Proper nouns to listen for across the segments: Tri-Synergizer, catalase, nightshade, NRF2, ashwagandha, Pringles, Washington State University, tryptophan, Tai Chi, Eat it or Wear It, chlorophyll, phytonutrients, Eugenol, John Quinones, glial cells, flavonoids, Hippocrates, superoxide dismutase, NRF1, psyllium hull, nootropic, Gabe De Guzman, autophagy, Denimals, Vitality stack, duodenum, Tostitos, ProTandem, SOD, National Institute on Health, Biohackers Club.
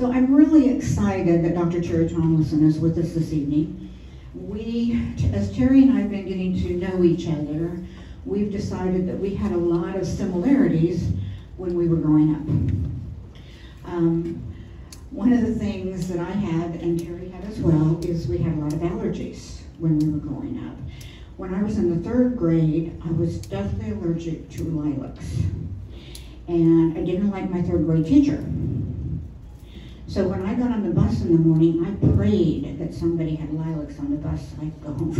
So I'm really excited that Dr. Teri Tomlinson is with us this evening. We, as Teri and I have been getting to know each other, we've decided that we had a lot of similarities when we were growing up. One of the things that I had, and Teri had as well, is we had a lot of allergies when we were growing up. When I was in the third grade, I was deathly allergic to lilacs. And I didn't like my third grade teacher. So when I got on the bus in the morning, I prayed that somebody had lilacs on the bus so I could go home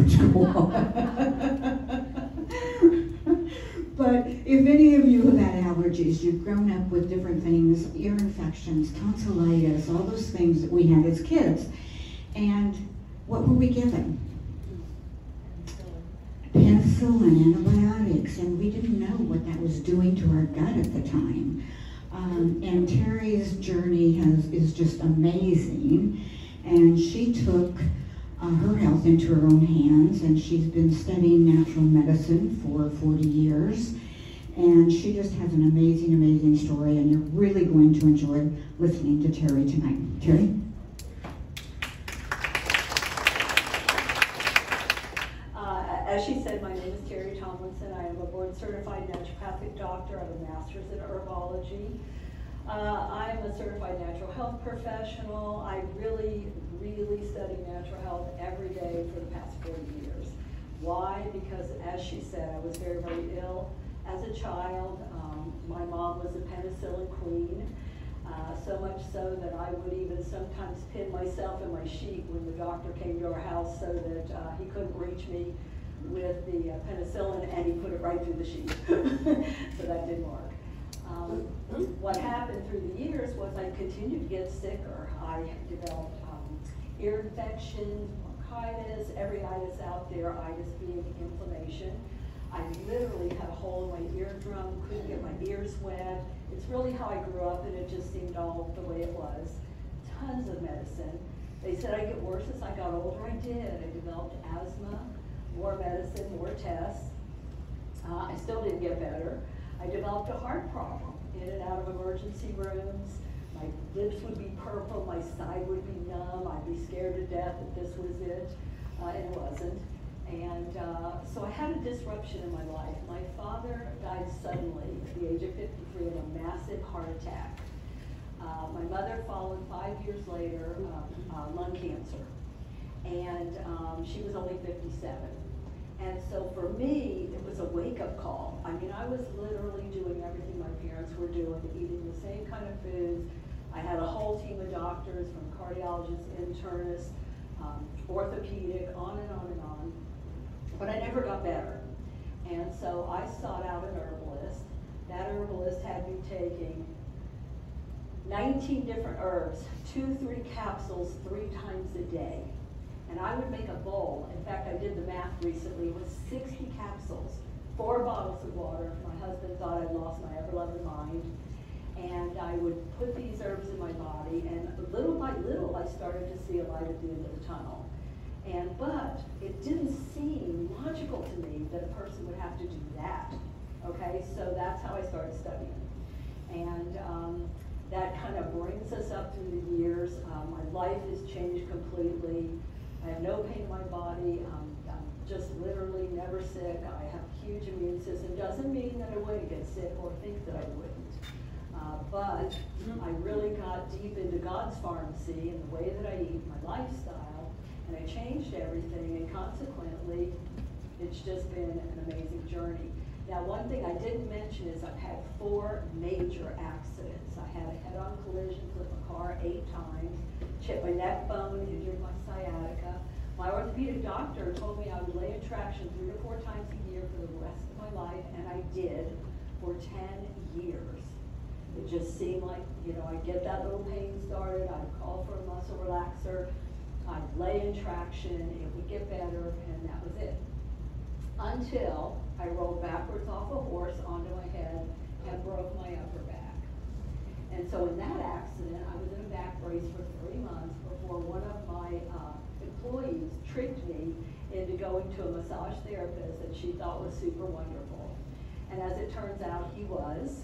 from school. But if any of you have had allergies, you've grown up with different things, ear infections, tonsillitis, all those things that we had as kids. And what were we given? Penicillin, antibiotics, and we didn't know what that was doing to our gut at the time. And Teri's journey is just amazing, and she took her health into her own hands, and she's been studying natural medicine for 40 years, and she just has an amazing, amazing story, and you're really going to enjoy listening to Teri tonight. Teri? As she said, my name is Teri Tomlinson. I am a board-certified naturopathic doctor. I have a master's in herbology. I am a certified natural health professional. I really, really study natural health every day for the past 40 years. Why? Because, as she said, I was very, very ill as a child. My mom was a penicillin queen, so much so that I would even sometimes pin myself in my sheet when the doctor came to our house so that he couldn't reach me with the penicillin, and he put it right through the sheet. So that didn't work. What happened through the years was I continued to get sicker. I developed ear infections, bronchitis, every itis out there, itis being inflammation. I literally had a hole in my eardrum, couldn't get my ears wet. It's really how I grew up, and it just seemed all the way it was. Tons of medicine. They said I'd get worse as I got older. I did. I developed asthma. More medicine, more tests. I still didn't get better. I developed a heart problem, in and out of emergency rooms. My lips would be purple, my side would be numb, I'd be scared to death that this was it, and it wasn't. And so I had a disruption in my life. My father died suddenly at the age of 53 of a massive heart attack. My mother followed 5 years later, lung cancer. And she was only 57. And so for me, it was a wake-up call. I mean, I was literally doing everything my parents were doing, eating the same kind of foods. I had a whole team of doctors, from cardiologists, internists, orthopedic, on and on and on. But I never got better. And so I sought out an herbalist. That herbalist had me taking 19 different herbs, 2-3 capsules, 3 times a day. And I would make a bowl. In fact, I did the math recently. It was 60 capsules, 4 bottles of water. My husband thought I'd lost my ever-loving mind. And I would put these herbs in my body, and little by little, I started to see a light at the end of the tunnel. But it didn't seem logical to me that a person would have to do that, okay? So that's how I started studying. And that kind of brings us up through the years. My life has changed completely. I have no pain in my body. I'm just literally never sick. I have a huge immune system. Doesn't mean that I wouldn't get sick or think that I wouldn't. But I really got deep into God's pharmacy and the way that I eat, my lifestyle, and I changed everything, and consequently, it's just been an amazing journey. Now, one thing I didn't mention is I've had 4 major accidents. I had a head-on collision with my car 8 times, chipped my neck bone, injured my sciatica. My orthopedic doctor told me I would lay in traction 3 or 4 times a year for the rest of my life, and I did for 10 years. It just seemed like, you know, I'd get that little pain started, I'd call for a muscle relaxer, I'd lay in traction, it would get better, and that was it. Until I rolled backwards off a horse onto my head and broke my upper back. And so in that accident, I was in a back brace for 3 months before one of my employees tricked me into going to a massage therapist that she thought was super wonderful. And as it turns out, he was.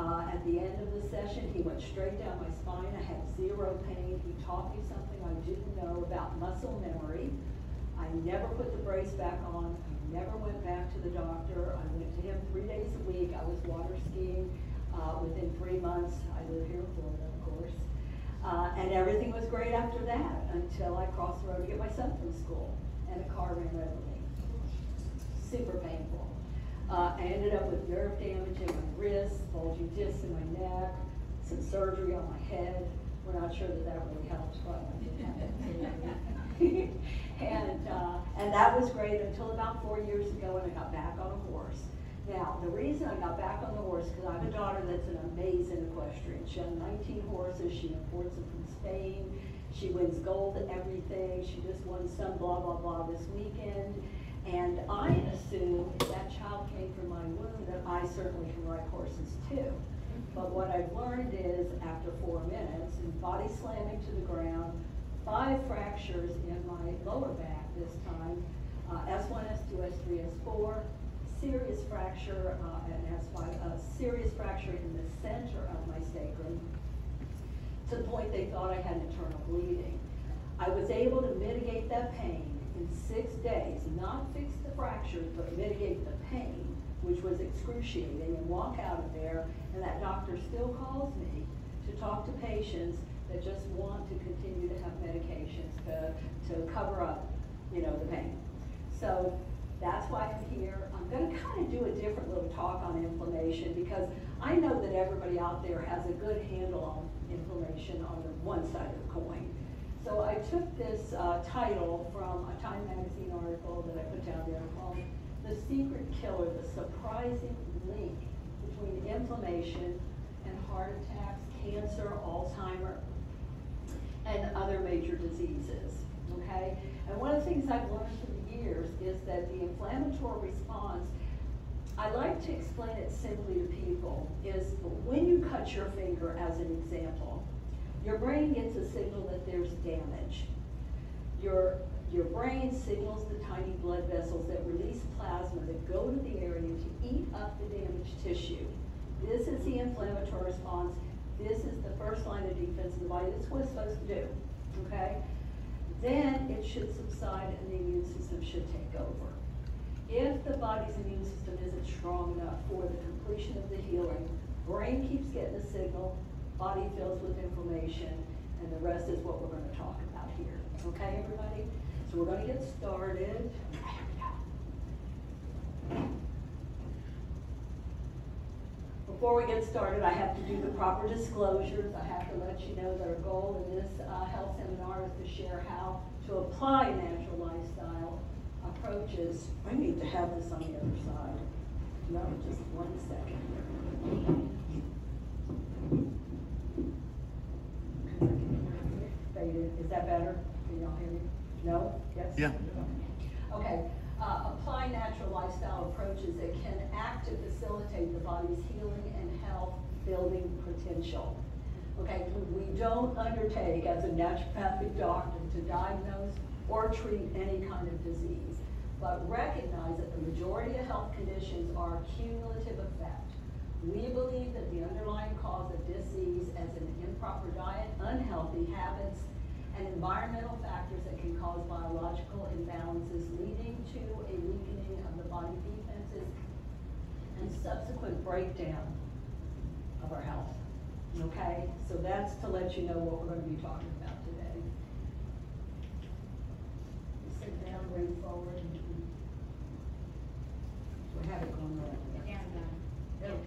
At the end of the session, he went straight down my spine. I had 0 growth pain. You taught me something I didn't know about muscle memory. I never put the brace back on. I never went back to the doctor. I went to him 3 days a week. I was water skiing within 3 months. I live here in Florida, of course. And everything was great after that until I crossed the road to get my son from school and a car ran over me. Super painful. I ended up with nerve damage in my wrist, bulging discs in my neck, some surgery on my head. We're not sure that that really helped, but I didn't have it. And that was great until about 4 years ago when I got back on a horse. Now, the reason I got back on the horse, because I have a daughter that's an amazing equestrian. She has 19 horses. She imports them from Spain. She wins gold at everything. She just won some blah, blah, blah this weekend. And I assume if that child came from my womb that I certainly can ride horses too. But what I've learned is after 4 minutes, and body slamming to the ground, 5 fractures in my lower back this time, S1, S2, S3, S4, serious fracture, and S5, a serious fracture in the center of my sacrum, to the point they thought I had internal bleeding. I was able to mitigate that pain in 6 days, not fix the fractures, but mitigate the pain, which was excruciating, and walk out of there, and that doctor still calls me to talk to patients that just want to continue to have medications to cover up, you know, the pain. So that's why I'm here. I'm going to kind of do a different little talk on inflammation because I know that everybody out there has a good handle on inflammation on the one side of the coin. So I took this title from a Time magazine article that I put down there called "The Secret Killer, the Surprising Link Between Inflammation and Heart Attacks, Cancer, Alzheimer, and Other Major Diseases." Okay? And one of the things I've learned through the years is that the inflammatory response, I like to explain it simply to people, is when you cut your finger as an example, your brain gets a signal that there's damage. Your brain signals the tiny blood vessels that release plasma that go to the area to eat up the damaged tissue. This is the inflammatory response. This is the first line of defense in the body. That's what it's supposed to do, okay? Then it should subside and the immune system should take over. If the body's immune system isn't strong enough for the completion of the healing, brain keeps getting a signal, body fills with inflammation, and the rest is what we're gonna talk about here. Okay, everybody? So we're going to get started. Here we go. Before we get started, I have to do the proper disclosures. I have to let you know that our goal in this health seminar is to share how to apply natural lifestyle approaches. I need to have this on the other side. No, just 1 second. Faded. Is that better? Can y'all hear me? No? Yes? Yeah. Okay. Apply natural lifestyle approaches that can act to facilitate the body's healing and health building potential. Okay, we don't undertake as a naturopathic doctor to diagnose or treat any kind of disease, but recognize that the majority of health conditions are a cumulative effect. We believe that the underlying cause of disease is an improper diet, unhealthy habits, and environmental factors that can cause biological imbalances leading to a weakening of the body defenses and subsequent breakdown of our health. Okay, so that's to let you know what we're going to be talking about today. Sit down, bring forward. We have it going on. There we go.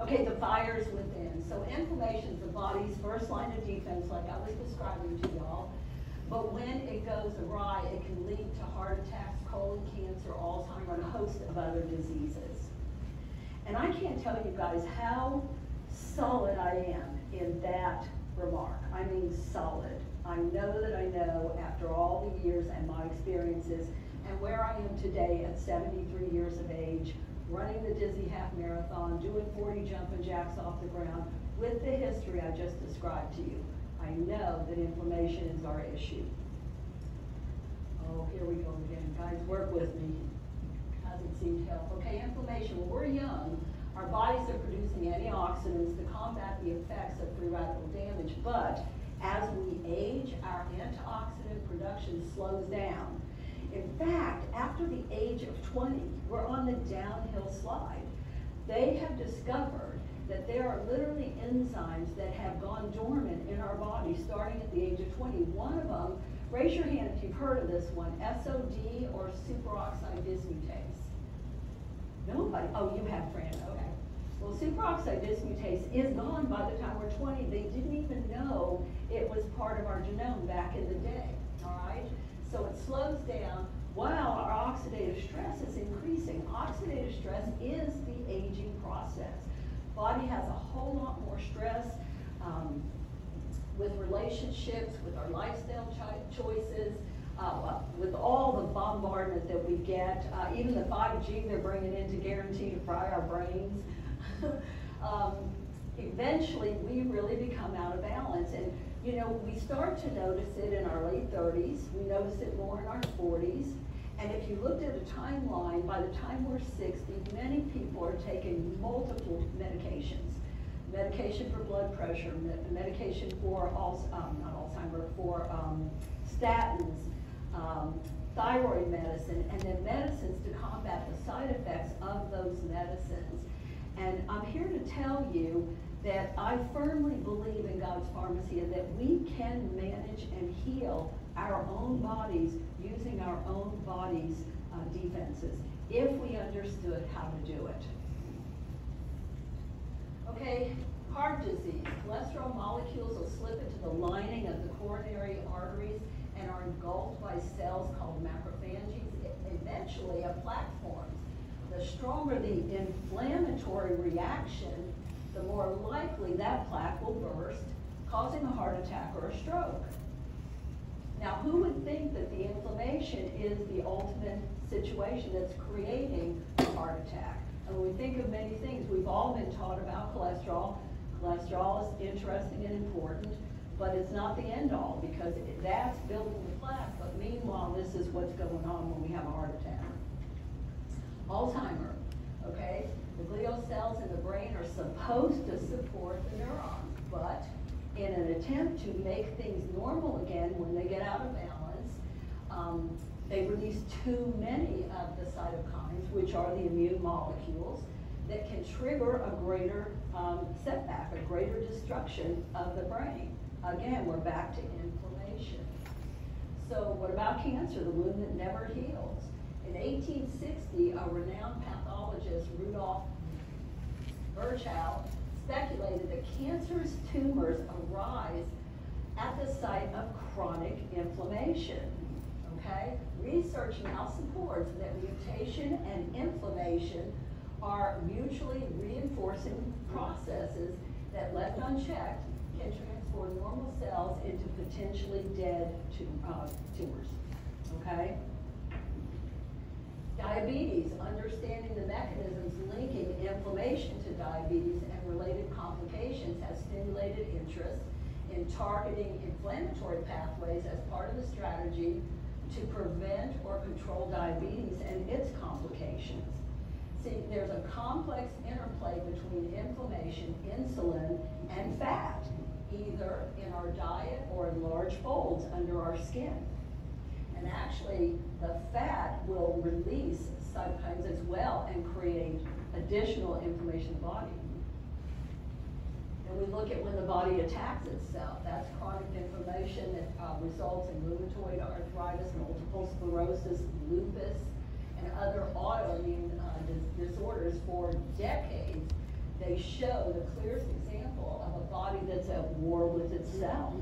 Okay, the fire's within. So inflammation is the body's first line of defense, like I was describing to y'all. But when it goes awry, it can lead to heart attacks, colon cancer, Alzheimer, and a host of other diseases. And I can't tell you guys how solid I am in that remark. I mean solid. I know that I know after all the years and my experiences and where I am today at 73 years of age, running the Dizzy Half Marathon, doing 40 jumping jacks off the ground, with the history I just described to you. I know that inflammation is our issue. Oh, here we go again. Guys, work with me. Doesn't seem to help. Okay, inflammation. When we're young, Our bodies are producing antioxidants to combat the effects of free radical damage, but as we age, our antioxidant production slows down. In fact, after the age of 20, we're on the downhill slide. They have discovered that there are literally enzymes that have gone dormant in our body starting at the age of 20. One of them, raise your hand if you've heard of this one, SOD or superoxide dismutase. Nobody, oh, you have, Fran, okay. Well, superoxide dismutase is gone by the time we're 20. They didn't even know it was part of our genome back in the day, all right? So it slows down while our oxidative stress is increasing. Oxidative stress is the aging process. Body has a whole lot more stress with relationships, with our lifestyle choices, with all the bombardment that we get, even the 5G they're bringing in to guarantee to fry our brains. Eventually, we really become out of balance. And you know, we start to notice it in our late 30s. We notice it more in our 40s. And if you looked at a timeline, by the time we're 60, many people are taking multiple medications. Medication for blood pressure, medication for statins, thyroid medicine, and then medicines to combat the side effects of those medicines. And I'm here to tell you that I firmly believe in God's pharmacy and that we can manage and heal our own bodies using our own body's defenses if we understood how to do it. Okay, heart disease. Cholesterol molecules will slip into the lining of the coronary arteries and are engulfed by cells called macrophages. Eventually, a plaque forms. The stronger the inflammatory reaction, the more likely that plaque will burst, causing a heart attack or a stroke. Now, who would think that the inflammation is the ultimate situation that's creating a heart attack? And when we think of many things, we've all been taught about cholesterol. Cholesterol is interesting and important, but it's not the end-all because that's building the plaque. But meanwhile, this is what's going on when we have a heart attack. Alzheimer's, okay? The glial cells in the brain are supposed to support the neurons, but in an attempt to make things normal again when they get out of balance, they release too many of the cytokines, which are the immune molecules, that can trigger a greater setback, a greater destruction of the brain. Again, we're back to inflammation. So what about cancer, the wound that never heals? In 1860, a renowned pathologist, Rudolf Virchow, speculated that cancerous tumors arise at the site of chronic inflammation, okay? Research now supports that mutation and inflammation are mutually reinforcing processes that, left unchecked, can transform normal cells into potentially dead tumors, okay? Diabetes, understanding the mechanisms linking inflammation to diabetes and related complications has stimulated interest in targeting inflammatory pathways as part of the strategy to prevent or control diabetes and its complications. See, there's a complex interplay between inflammation, insulin, and fat, either in our diet or in large folds under our skin. And actually, the fat will release cytokines as well and create additional inflammation in the body. And we look at when the body attacks itself. That's chronic inflammation that results in rheumatoid arthritis, multiple sclerosis, lupus, and other autoimmune disorders for decades. They show the clearest example of a body that's at war with itself.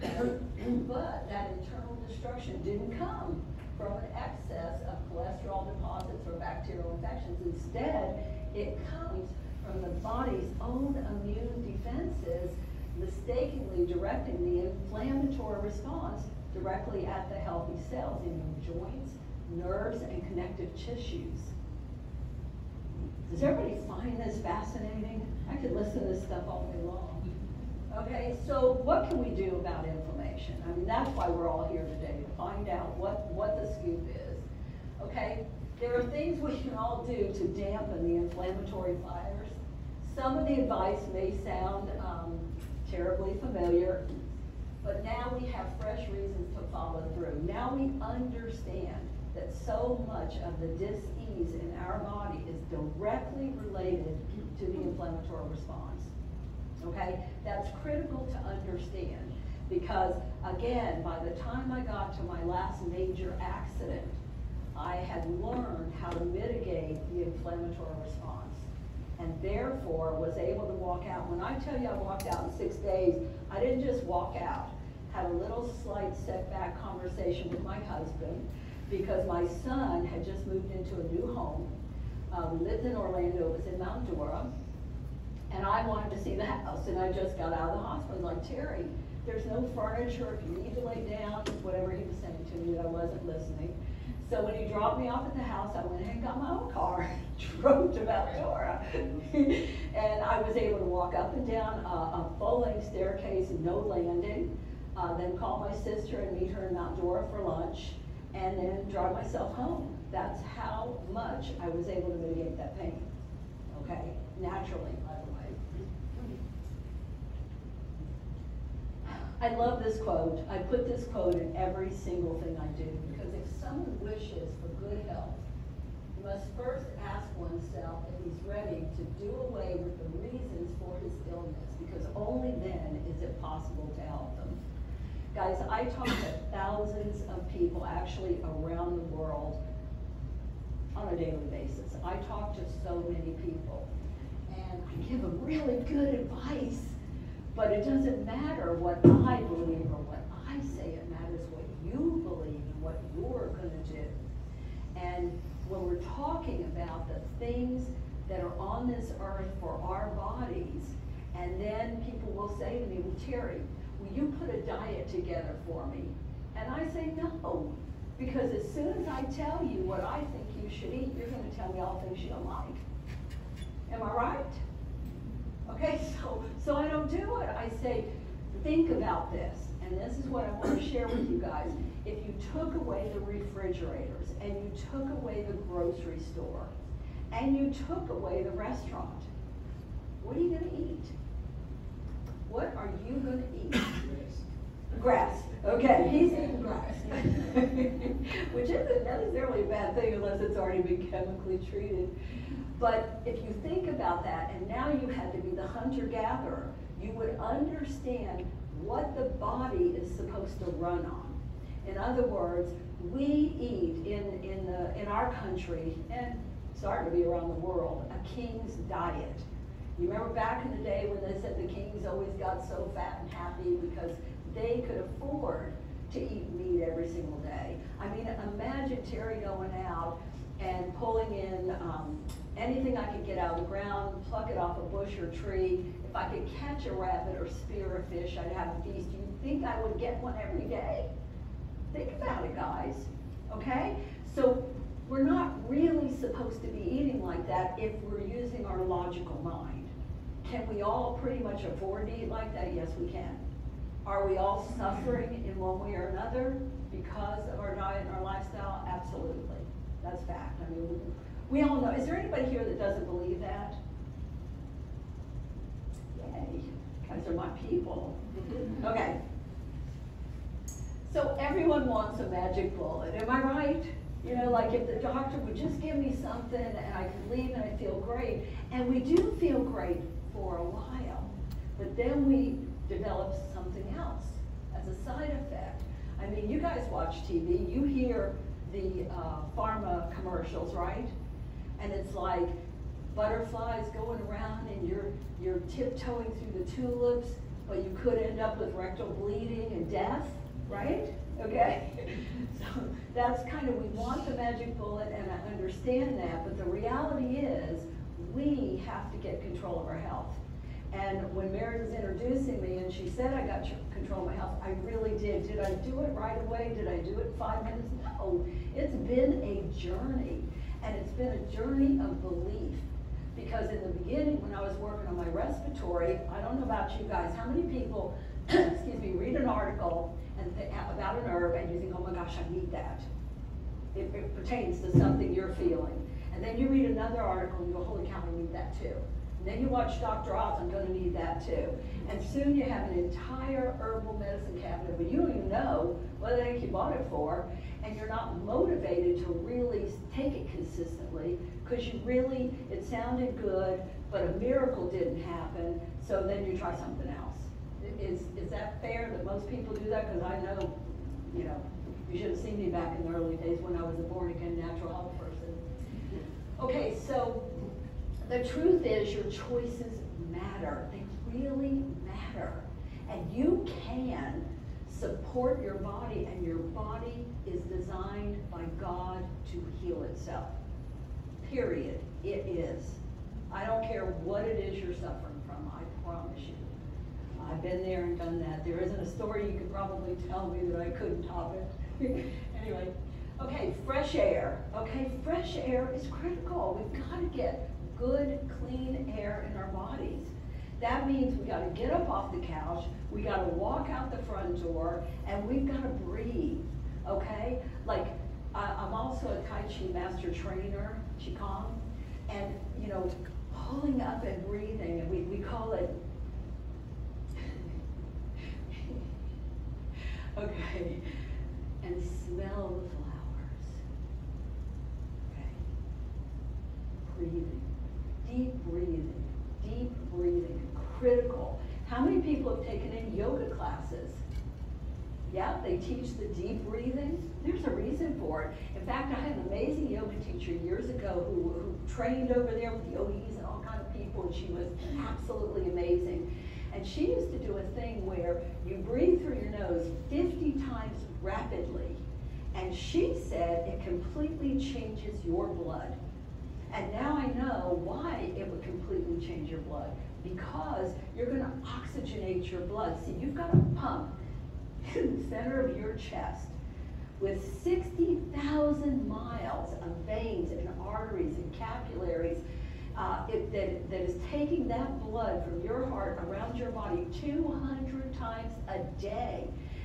But that internal destruction didn't come from an excess of cholesterol deposits or bacterial infections. Instead, it comes from the body's own immune defenses mistakenly directing the inflammatory response directly at the healthy cells in your joints, nerves, and connective tissues. Does everybody find this fascinating? I could listen to this stuff all day long. Okay, so what can we do about inflammation? I mean, that's why we're all here today, to find out what the scoop is. Okay, There are things we can all do to dampen the inflammatory fires. Some of the advice may sound terribly familiar, but now we have fresh reasons to follow through. Now we understand that so much of the dis-ease in our body is directly related to the inflammatory response. Okay, that's critical to understand because, again, by the time I got to my last major accident, I had learned how to mitigate the inflammatory response and therefore was able to walk out. When I tell you I walked out in 6 days, I didn't just walk out. Had a little slight setback conversation with my husband because my son had just moved into a new home. We lived in Orlando, it was in Mount Dora, and I wanted to see the house, and I just got out of the hospital. I was like, Terry, there's no furniture, if you need to lay down, whatever he was saying to me, that I wasn't listening. So when he dropped me off at the house, I went ahead and got my own car, drove to Mount Dora, and I was able to walk up and down a full-length staircase, no landing, then call my sister and meet her in Mount Dora for lunch, and then drive myself home. That's how much I was able to mitigate that pain, okay? Naturally, by the way. I love this quote. I put this quote in every single thing I do because if someone wishes for good health, you must first ask oneself if he's ready to do away with the reasons for his illness because only then is it possible to help them. Guys, I talk to thousands of people actually around the world on a daily basis. I talk to so many people and I give them really good advice, but it doesn't matter what I believe or what I say, it matters what you believe and what you're gonna do. And when we're talking about the things that are on this earth for our bodies, and then people will say to me, well, Terry, will you put a diet together for me? And I say no, because as soon as I tell you what I think you should eat, you're going to tell me all things you don't like. Am I right? Okay, so I don't do it. I say, think about this, and this is what I want to share with you guys. If you took away the refrigerators, and you took away the grocery store, and you took away the restaurant, what are you going to eat? What are you going to eat? Grass. Okay, he's eating grass. Which isn't necessarily a bad thing unless it's already been chemically treated. But if you think about that, and now you had to be the hunter-gatherer, you would understand what the body is supposed to run on. In other words, we eat in our country, and sorry to be around the world, a king's diet. You remember back in the day when they said the kings always got so fat and happy because they could afford to eat meat every single day. I mean, imagine Terry going out and pulling in anything I could get out of the ground, pluck it off a bush or tree. If I could catch a rabbit or spear a fish, I'd have a feast. You'd think I would get one every day. Think about it, guys, okay? So we're not really supposed to be eating like that if we're using our logical mind. Can we all pretty much afford to eat like that? Yes, we can. Are we all suffering in one way or another because of our diet and our lifestyle? Absolutely. That's fact. I mean, we all know. Is there anybody here that doesn't believe that? Yay. Guys are my people. Okay. So everyone wants a magic bullet. Am I right? You know, like if the doctor would just give me something and I could leave and I feel great. And we do feel great for a while, but then we develop something else as a side effect. I mean, you guys watch TV, you hear the pharma commercials, right? And it's like butterflies going around and you're tiptoeing through the tulips, but you could end up with rectal bleeding and death, right? Okay, so that's kind of, we want the magic bullet and I understand that, but the reality is we have to get control of our health. And when Mary was introducing me and she said I got control of my health, I really did. Did I do it right away? Did I do it in 5 minutes? No, it's been a journey. And it's been a journey of belief. Because in the beginning when I was working on my respiratory, I don't know about you guys, how many people, excuse me, read an article and about an herb and you think, oh my gosh, I need that. it pertains to something you're feeling. And then you read another article and you go, holy cow, I need that too. And then you watch Dr. Oz, I'm gonna need that too. And soon you have an entire herbal medicine cabinet, but you don't even know what the heck you bought it for, and you're not motivated to really take it consistently, because you really, it sounded good, but a miracle didn't happen, so then you try something else. Is that fair that most people do that? Because I know, you know, you should have seen me back in the early days when I was a born-again natural health person. Okay, so the truth is your choices matter. They really matter. And you can support your body, and your body is designed by God to heal itself. Period. It is. I don't care what it is you're suffering from, I promise you. I've been there and done that. There isn't a story you could probably tell me that I couldn't top it. Anyway, okay, fresh air. Okay, fresh air is critical. We've got to get good, clean air in our bodies. That means we got to get up off the couch, we got to walk out the front door, and we've got to breathe, okay? Like, I'm also a Tai Chi master trainer, Qigong, and you know, pulling up and breathing, and we call it, okay, and smell the flowers, okay? Breathing, deep breathing, deep breathing, critical. How many people have taken in yoga classes? Yeah, they teach the deep breathing. There's a reason for it. In fact, I had an amazing yoga teacher years ago who trained over there with yogis and all kinds of people, and she was absolutely amazing. And she used to do a thing where you breathe through your nose 50 times rapidly. And she said it completely changes your blood. And now I know why it would completely change your blood. Because you're gonna oxygenate your blood. See, you've got a pump in the center of your chest with 60,000 miles of veins and arteries and capillaries that is taking that blood from your heart around your body 200 times a day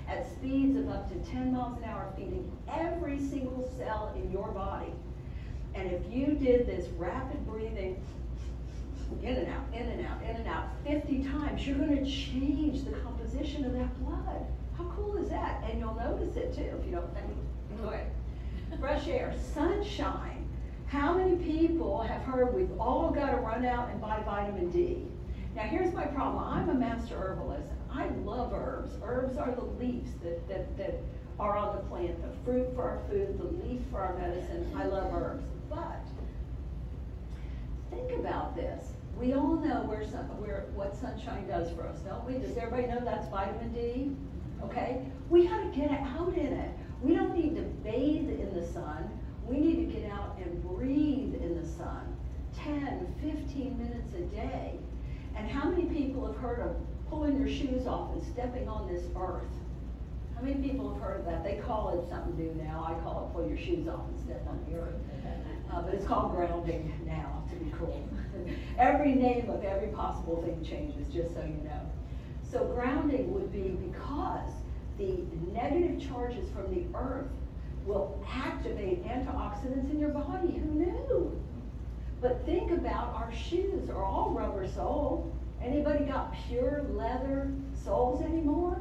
at speeds of up to 10 miles an hour, feeding every single cell in your body. And if you did this rapid breathing, in and out, in and out, in and out, 50 times, you're gonna change the composition of that blood. How cool is that? And you'll notice it too, if you don't think. Okay. Fresh air, sunshine. How many people have heard we've all gotta run out and buy vitamin D? Now here's my problem, I'm a master herbalist. I love herbs. Herbs are the leaves that are on the plant, the fruit for our food, the leaf for our medicine. I love herbs, but think about this. We all know what sunshine does for us, don't we? Does everybody know that's vitamin D? Okay, we gotta get out in it. We don't need to bathe in the sun. We need to get out and breathe in the sun 10, 15 minutes a day. And how many people have heard of pulling your shoes off and stepping on this earth? How many people have heard of that? They call it something new now. I call it pull your shoes off and step on the earth. But it's called grounding now, to be cool. Every name of every possible thing changes, just so you know. So grounding would be because the negative charges from the earth will activate antioxidants in your body. Who knew? But think about our shoes are all rubber sole. Anybody got pure leather soles anymore?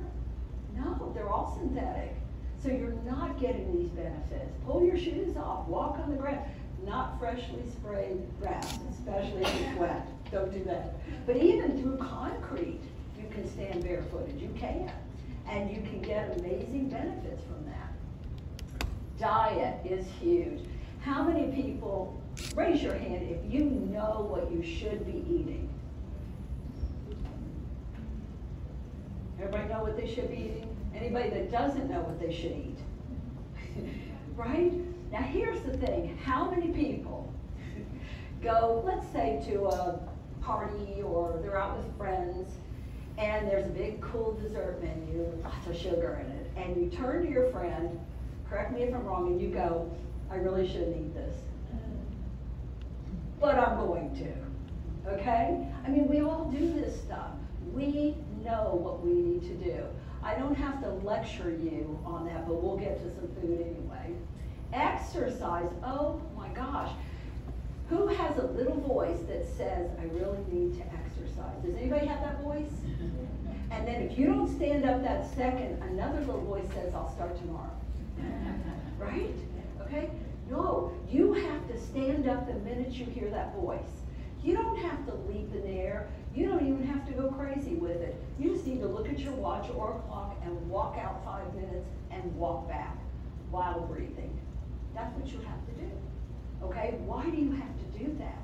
No, they're all synthetic. So you're not getting these benefits. Pull your shoes off, walk on the ground. Not freshly sprayed grass, especially if it's wet. Don't do that. But even through concrete, you can stand barefooted. You can. And you can get amazing benefits from that. Diet is huge. How many people, raise your hand if you know what you should be eating. Everybody know what they should be eating? Anybody that doesn't know what they should eat? Right? Now here's the thing, how many people go, let's say, to a party or they're out with friends and there's a big cool dessert menu with lots of sugar in it, and you turn to your friend, correct me if I'm wrong, and you go, I really shouldn't eat this, but I'm going to, okay? I mean, we all do this stuff. We know what we need to do. I don't have to lecture you on that, but we'll get to some food anyway. Exercise, oh my gosh. Who has a little voice that says, I really need to exercise? Does anybody have that voice? And then if you don't stand up that second, another little voice says, I'll start tomorrow. Right? Okay? No, you have to stand up the minute you hear that voice. You don't have to leap in the air. You don't even have to go crazy with it. You just need to look at your watch or clock and walk out 5 minutes and walk back while breathing. That's what you have to do. Okay, why do you have to do that?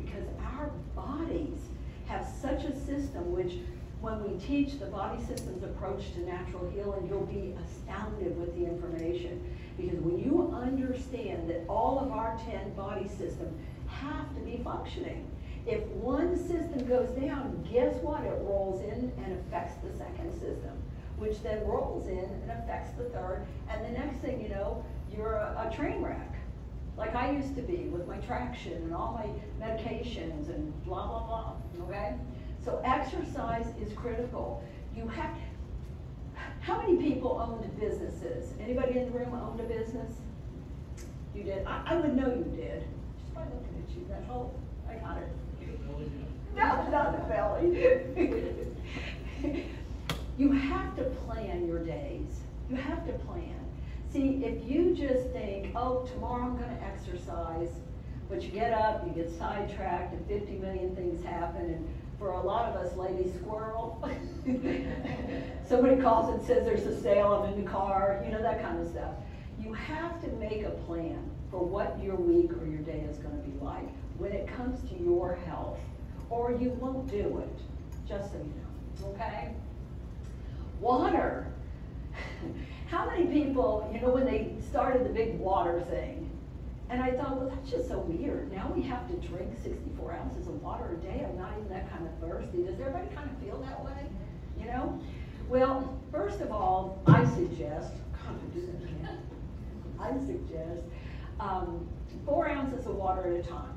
Because our bodies have such a system which, when we teach the body systems approach to natural healing, you'll be astounded with the information. Because when you understand that all of our 10 body systems have to be functioning, if one system goes down, guess what? It rolls in and affects the second system, which then rolls in and affects the third, and the next thing you know, you're a train wreck. Like I used to be with my traction and all my medications and blah, blah, blah, okay? So exercise is critical. You have, how many people owned businesses? Anybody in the room owned a business? You did? I would know you did. Just by looking at you, that whole, I got it. No, not the belly. You have to plan your days. You have to plan. See, if you just think, oh, tomorrow I'm going to exercise, but you get up, you get sidetracked, and 50 million things happen, and for a lot of us, ladies, squirrel. Somebody calls and says there's a sale, I'm in the car, you know, that kind of stuff. You have to make a plan for what your week or your day is going to be like when it comes to your health, or you won't do it, just so you know, okay? Water. How many people, you know, when they started the big water thing, and I thought, well, that's just so weird. Now we have to drink 64 ounces of water a day. I'm not even that kind of thirsty. Does everybody kind of feel that way? You know? Well, first of all, I suggest, I suggest 4 ounces of water at a time.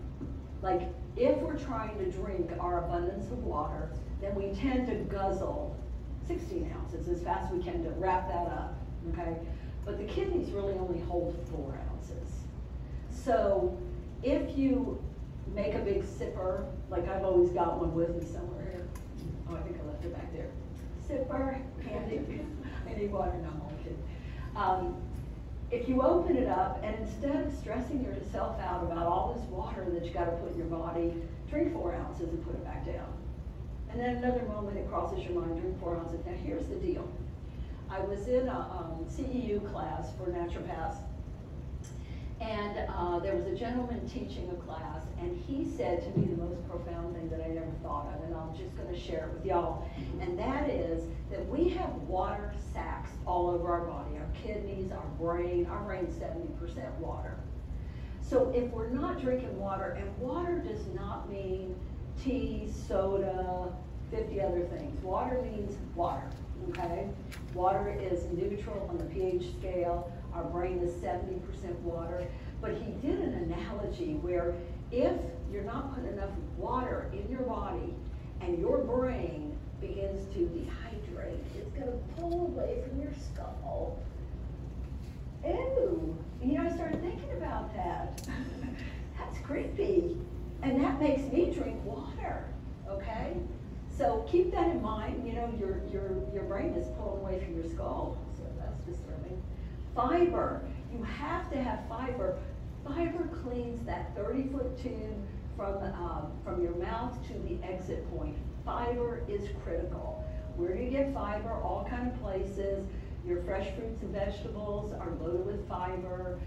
Like, if we're trying to drink our abundance of water, then we tend to guzzle 16 ounces as fast as we can to wrap that up. Okay, but the kidneys really only hold 4 ounces. So if you make a big sipper, like I've always got one with me somewhere here. Oh, I think I left it back there. Sipper, handy. I need water, no, I'm kidding. If you open it up and instead of stressing yourself out about all this water that you got to put in your body, drink 4 ounces and put it back down. And then another moment it crosses your mind, drink 4 ounces. Now here's the deal. I was in a CEU class for naturopaths, and there was a gentleman teaching a class, and he said to me the most profound thing that I never thought of, and I'm just going to share it with y'all, and that is that we have water sacs all over our body, our kidneys, our brain's 70% water. So if we're not drinking water, and water does not mean tea, soda, 50 other things. Water means water. Okay, water is neutral on the pH scale. Our brain is 70% water. But he did an analogy where if you're not putting enough water in your body and your brain begins to dehydrate, it's going to pull away from your skull. Ew. You know, I started thinking about that. That's creepy. And that makes me drink water, okay? So keep that in mind, you know, your brain is pulling away from your skull, so that's disturbing. Fiber, you have to have fiber. Fiber cleans that 30-foot tube from your mouth to the exit point. Fiber is critical. Where do you get fiber? All kind of places. Your fresh fruits and vegetables are loaded with fiber.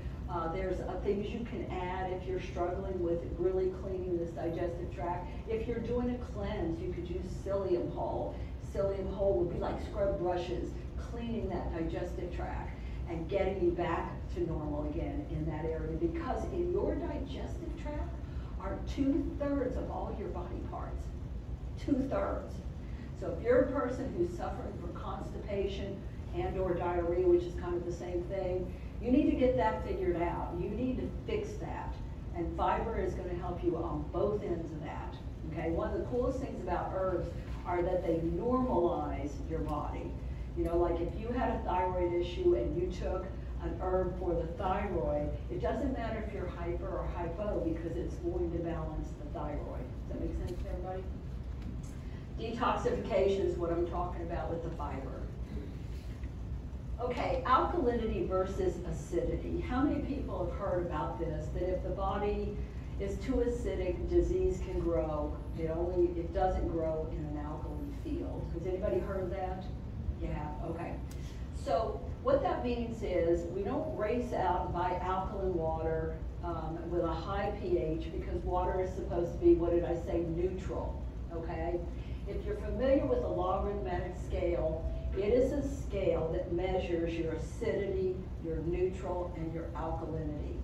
There's things you can add if you're struggling with really cleaning this digestive tract. If you're doing a cleanse, you could use psyllium hull. Psyllium hull would be like scrub brushes, cleaning that digestive tract and getting you back to normal again in that area. Because in your digestive tract are 2/3 of all your body parts. 2/3. So if you're a person who's suffering from constipation and or diarrhea, which is kind of the same thing, you need to get that figured out. You need to fix that. And fiber is going to help you on both ends of that. Okay? One of the coolest things about herbs are that they normalize your body. You know, like if you had a thyroid issue and you took an herb for the thyroid, it doesn't matter if you're hyper or hypo because it's going to balance the thyroid. Does that make sense to everybody? Detoxification is what I'm talking about with the fiber. Okay, alkalinity versus acidity. How many people have heard about this, that if the body is too acidic, disease can grow. It doesn't grow in an alkaline field. Has anybody heard that? Yeah, okay. So what that means is we don't race out and buy alkaline water with a high pH because water is supposed to be, what did I say, neutral, okay? If you're familiar with a logarithmic scale, it is a scale that measures your acidity, your neutral, and your alkalinity.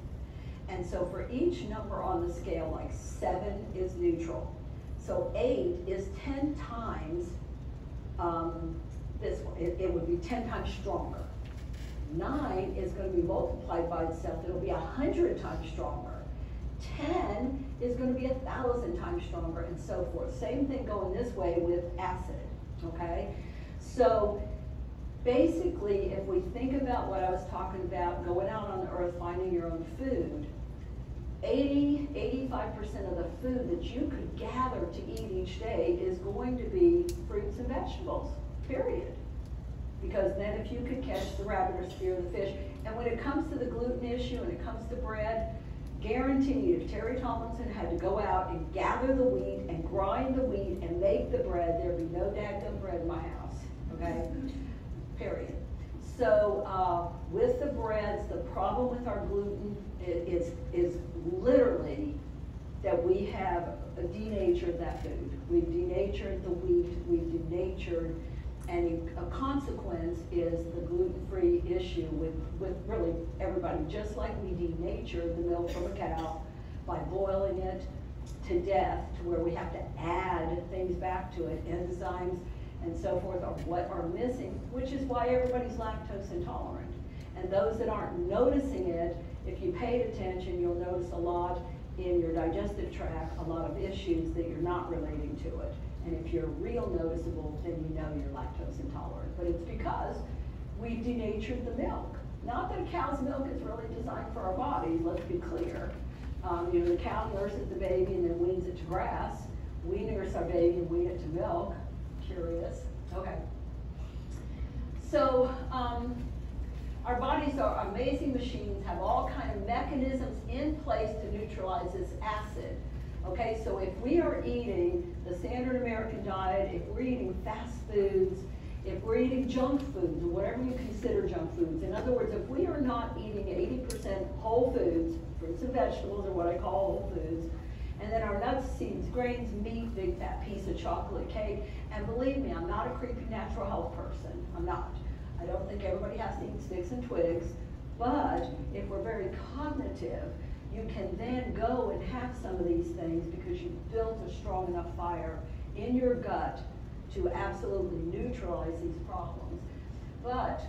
And so for each number on the scale, like 7 is neutral. So 8 is 10 times this one. It would be 10 times stronger. 9 is going to be multiplied by itself. It'll be 100 times stronger. 10 is going to be 1,000 times stronger, and so forth. Same thing going this way with acid, okay? So basically, if we think about what I was talking about, going out on the earth, finding your own food, 80–85% of the food that you could gather to eat each day is going to be fruits and vegetables, period. Because then if you could catch the rabbit or spear the fish, and when it comes to the gluten issue and it comes to bread, guarantee you, if Teri Tomlinson had to go out and gather the wheat and grind the wheat and make the bread, there'd be no dadgum bread in my house, okay? Period. So with the breads, the problem with our gluten is literally that we have denatured that food. We've denatured the wheat, we've denatured, and a consequence is the gluten-free issue with really everybody. Just like we denatured the milk from a cow by boiling it to death to where we have to add things back to it, enzymes and so forth are what are missing, which is why everybody's lactose intolerant. And those that aren't noticing it, if you paid attention, you'll notice a lot in your digestive tract, a lot of issues that you're not relating to it. And if you're real noticeable, then you know you're lactose intolerant. But it's because we denatured the milk. Not that a cow's milk is really designed for our bodies, let's be clear. The cow nurses the baby and then weans it to grass. We nurse our baby and wean it to milk. Curious. Okay. So our bodies are amazing machines, have all kinds of mechanisms in place to neutralize this acid. Okay, so if we are eating the standard American diet, if we're eating fast foods, if we're eating junk foods, or whatever you consider junk foods, in other words, if we are not eating 80% whole foods, fruits and vegetables are what I call whole foods, and then our nuts, seeds, grains, meat, big fat piece of chocolate cake, and believe me, I'm not a creepy natural health person, I'm not. I don't think everybody has to eat sticks and twigs, but if we're very cognitive, you can then go and have some of these things because you've built a strong enough fire in your gut to absolutely neutralize these problems. But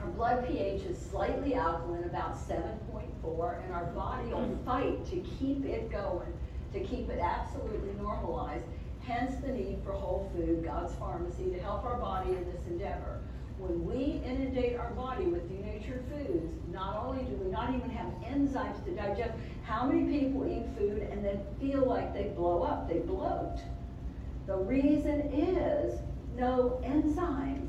our blood pH is slightly alkaline, about 7.4, and our body will fight to keep it going, to keep it absolutely normalized, hence the need for whole food, God's pharmacy, to help our body in this endeavor. When we inundate our body with denatured foods, not only do we not even have enzymes to digest, how many people eat food and then feel like they blow up, they bloat? The reason is no enzymes.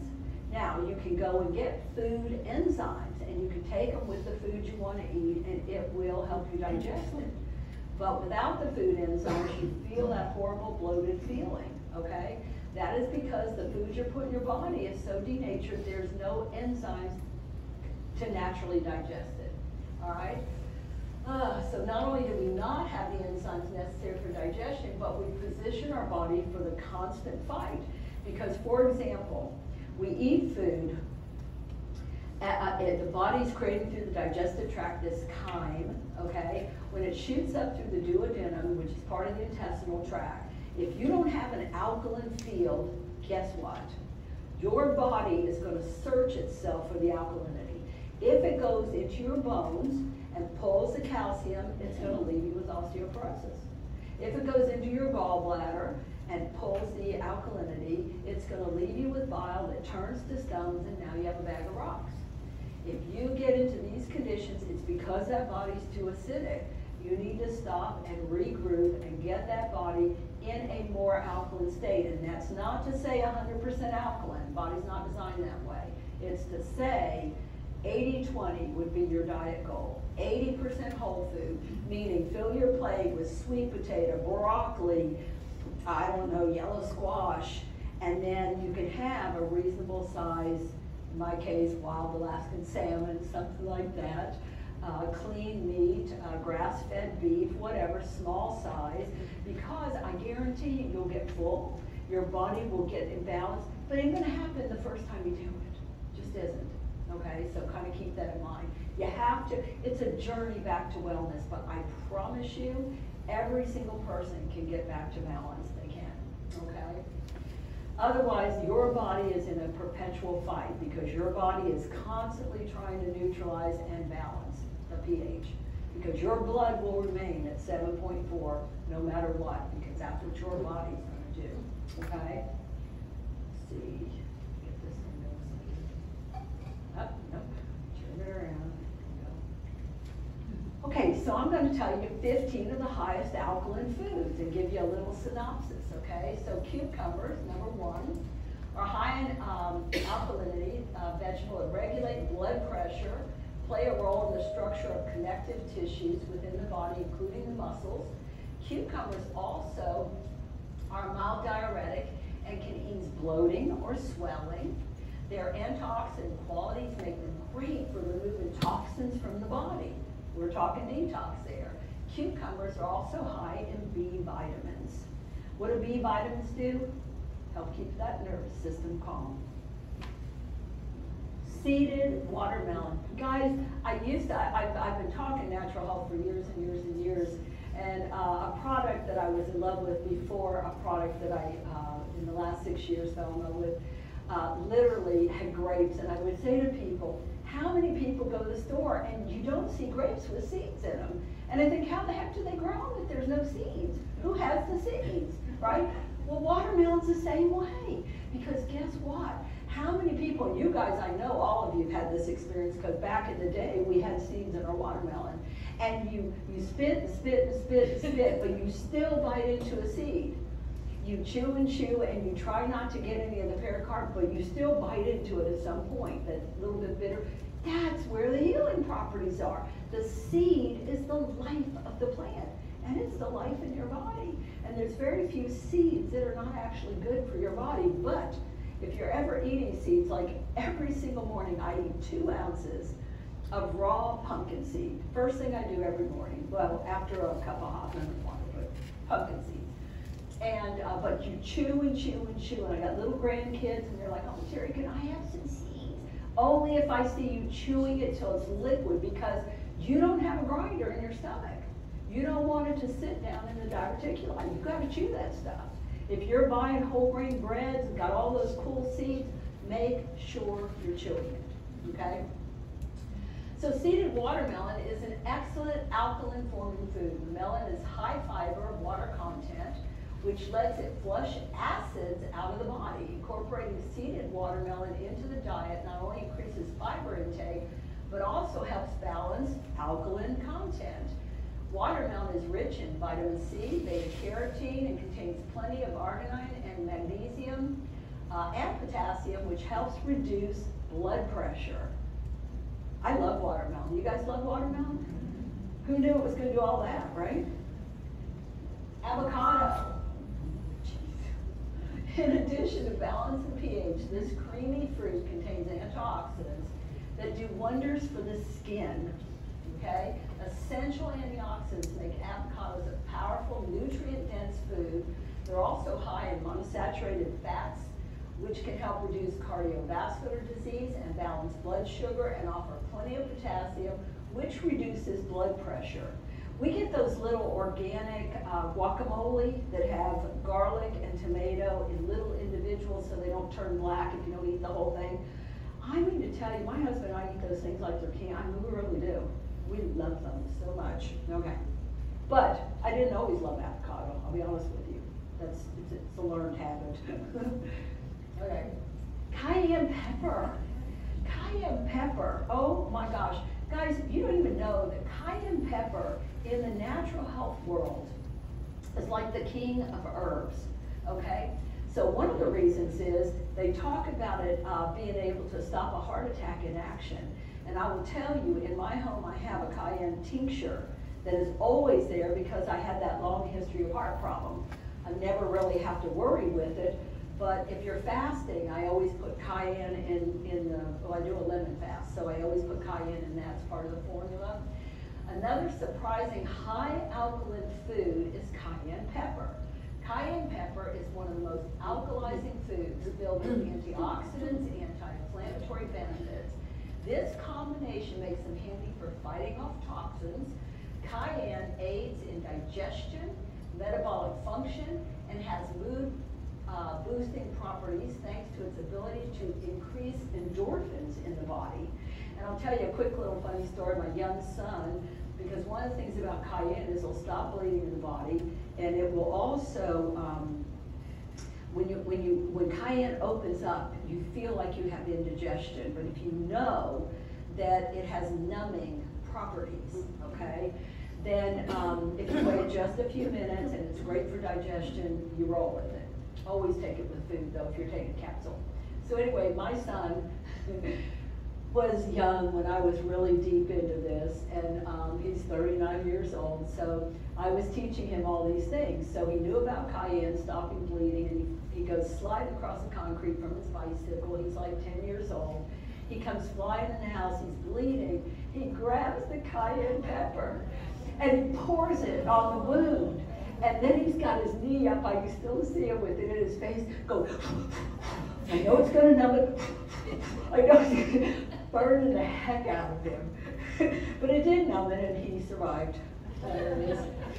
Now, you can go and get food enzymes, and you can take them with the food you want to eat, and it will help you digest it. But without the food enzymes, you feel that horrible bloated feeling, okay? That is because the food you're putting in your body is so denatured, there's no enzymes to naturally digest it, all right? So not only do we not have the enzymes necessary for digestion, but we position our body for the constant fight. Because, for example, we eat food, the body's creating through the digestive tract this chyme, okay? When it shoots up through the duodenum, which is part of the intestinal tract, if you don't have an alkaline field, guess what? Your body is going to search itself for the alkalinity. If it goes into your bones and pulls the calcium, it's going to leave you with osteoporosis. If it goes into your gallbladder and pulls the alkalinity, it's going to leave you with bile that turns to stones and now you have a bag of rocks. If you get into these conditions, it's because that body's too acidic. You need to stop and regroup and get that body in a more alkaline state. And that's not to say 100% alkaline. The body's not designed that way. It's to say 80-20 would be your diet goal. 80% whole food, meaning fill your plate with sweet potato, broccoli, I don't know, yellow squash, and then you can have a reasonable size, in my case, wild Alaskan salmon, something like that, clean meat, grass-fed beef, whatever, small size, because I guarantee you, you'll get full, your body will get in balance, but it ain't gonna happen the first time you do it. Just isn't, okay? So kind of keep that in mind. You have to, it's a journey back to wellness, but I promise you, every single person can get back to balance, they can, okay? Otherwise, your body is in a perpetual fight because your body is constantly trying to neutralize and balance the pH. Because your blood will remain at 7.4 no matter what, because that's what your body's going to do. Okay? Let's see. Get this thing going. Oh, nope. Turn it around. There we go. Okay, so I'm going to tell you 15 of the highest alkaline foods and give you a little synopsis. Okay, so cucumbers, number one, are high in alkalinity, vegetable that regulate blood pressure, play a role in the structure of connective tissues within the body, including the muscles. Cucumbers also are mild diuretic and can ease bloating or swelling. Their antioxidant qualities make them great for removing toxins from the body. We're talking detox there. Cucumbers are also high in B vitamins. What do B vitamins do? Help keep that nervous system calm. Seeded watermelon. Guys, I've been talking natural health for years and years and years, and a product that I was in love with before, a product that I, in the last 6 years, fell in love with, literally had grapes, and I would say to people, how many people go to the store and you don't see grapes with seeds in them? And I think, how the heck do they grow them if there's no seeds? Who has the seeds, right? Well, watermelon's the same way, because guess what? How many people, you guys, I know all of you have had this experience, because back in the day, we had seeds in our watermelon, and you spit and spit and spit and spit, but you still bite into a seed. You chew and chew, and you try not to get any of the pericarp, but you still bite into it at some point. That's a little bit bitter. That's where the healing properties are. The seed is the life of the plant, and it's the life in your body. And there's very few seeds that are not actually good for your body, but if you're ever eating seeds, like every single morning I eat 2 ounces of raw pumpkin seed. First thing I do every morning, well, after a cup of hot lemon water, but pumpkin seeds. And, but you chew and chew and chew, and I got little grandkids, and they're like, oh, Teri, can I have some seeds? Only if I see you chewing it till it's liquid, because you don't have a grinder in your stomach. You don't want it to sit down in the diverticula. You've got to chew that stuff. If you're buying whole grain breads and got all those cool seeds, make sure you're chewing it, okay? So seeded watermelon is an excellent alkaline forming food. The melon is high fiber, water content, which lets it flush acids out of the body. Incorporating seeded watermelon into the diet not only increases fiber intake, but also helps balance alkaline content. Watermelon is rich in vitamin C, beta-carotene, and contains plenty of arginine and magnesium and potassium, which helps reduce blood pressure. I love watermelon. You guys love watermelon? Who knew it was going to do all that, right? Avocado. In addition to balance and pH, this creamy fruit contains antioxidants that do wonders for the skin, okay? Essential antioxidants make avocados a powerful, nutrient-dense food. They're also high in monounsaturated fats, which can help reduce cardiovascular disease and balance blood sugar, and offer plenty of potassium, which reduces blood pressure. We get those little organic guacamole that have garlic and tomato in little individuals so they don't turn black if you don't eat the whole thing. I mean to tell you, my husband and I eat those things like they're candy. I mean, we really do. We love them so much. Okay. But I didn't always love avocado, I'll be honest with you. It's a learned habit. Okay. Cayenne pepper. cayenne pepper, oh my gosh. Guys, you don't even know that cayenne pepper in the natural health world is like the king of herbs, okay? So one of the reasons is they talk about it being able to stop a heart attack in action. And I will tell you, in my home, I have a cayenne tincture that is always there because I had that long history of heart problem. I never really have to worry with it. But if you're fasting, I always put cayenne in the, well, I do a lemon fast, so I always put cayenne in that as part of the formula. Another surprising high alkaline food is cayenne pepper. Cayenne pepper is one of the most alkalizing foods, filled with antioxidants, anti-inflammatory benefits. This combination makes them handy for fighting off toxins. Cayenne aids in digestion, metabolic function, and has mood boosting properties thanks to its ability to increase endorphins in the body. And I'll tell you a quick little funny story, my young son, because one of the things about cayenne is it'll stop bleeding in the body, and it will also, when cayenne opens up, you feel like you have indigestion, but if you know that it has numbing properties, okay, then if you wait just a few minutes and it's great for digestion, you roll with it. Always take it with food, though, if you're taking a capsule. So anyway, my son was young when I was really deep into this, and he's 39 years old, so I was teaching him all these things. So he knew about cayenne, stopping bleeding, and he goes sliding across the concrete from his bicycle. He's like 10 years old. He comes flying in the house, he's bleeding. He grabs the cayenne pepper, and he pours it on the wound. And then he's got his knee up, I can still see him with it in his face, go, I know it's gonna numb it, I know it's gonna burn the heck out of him. But it did numb it, and he survived.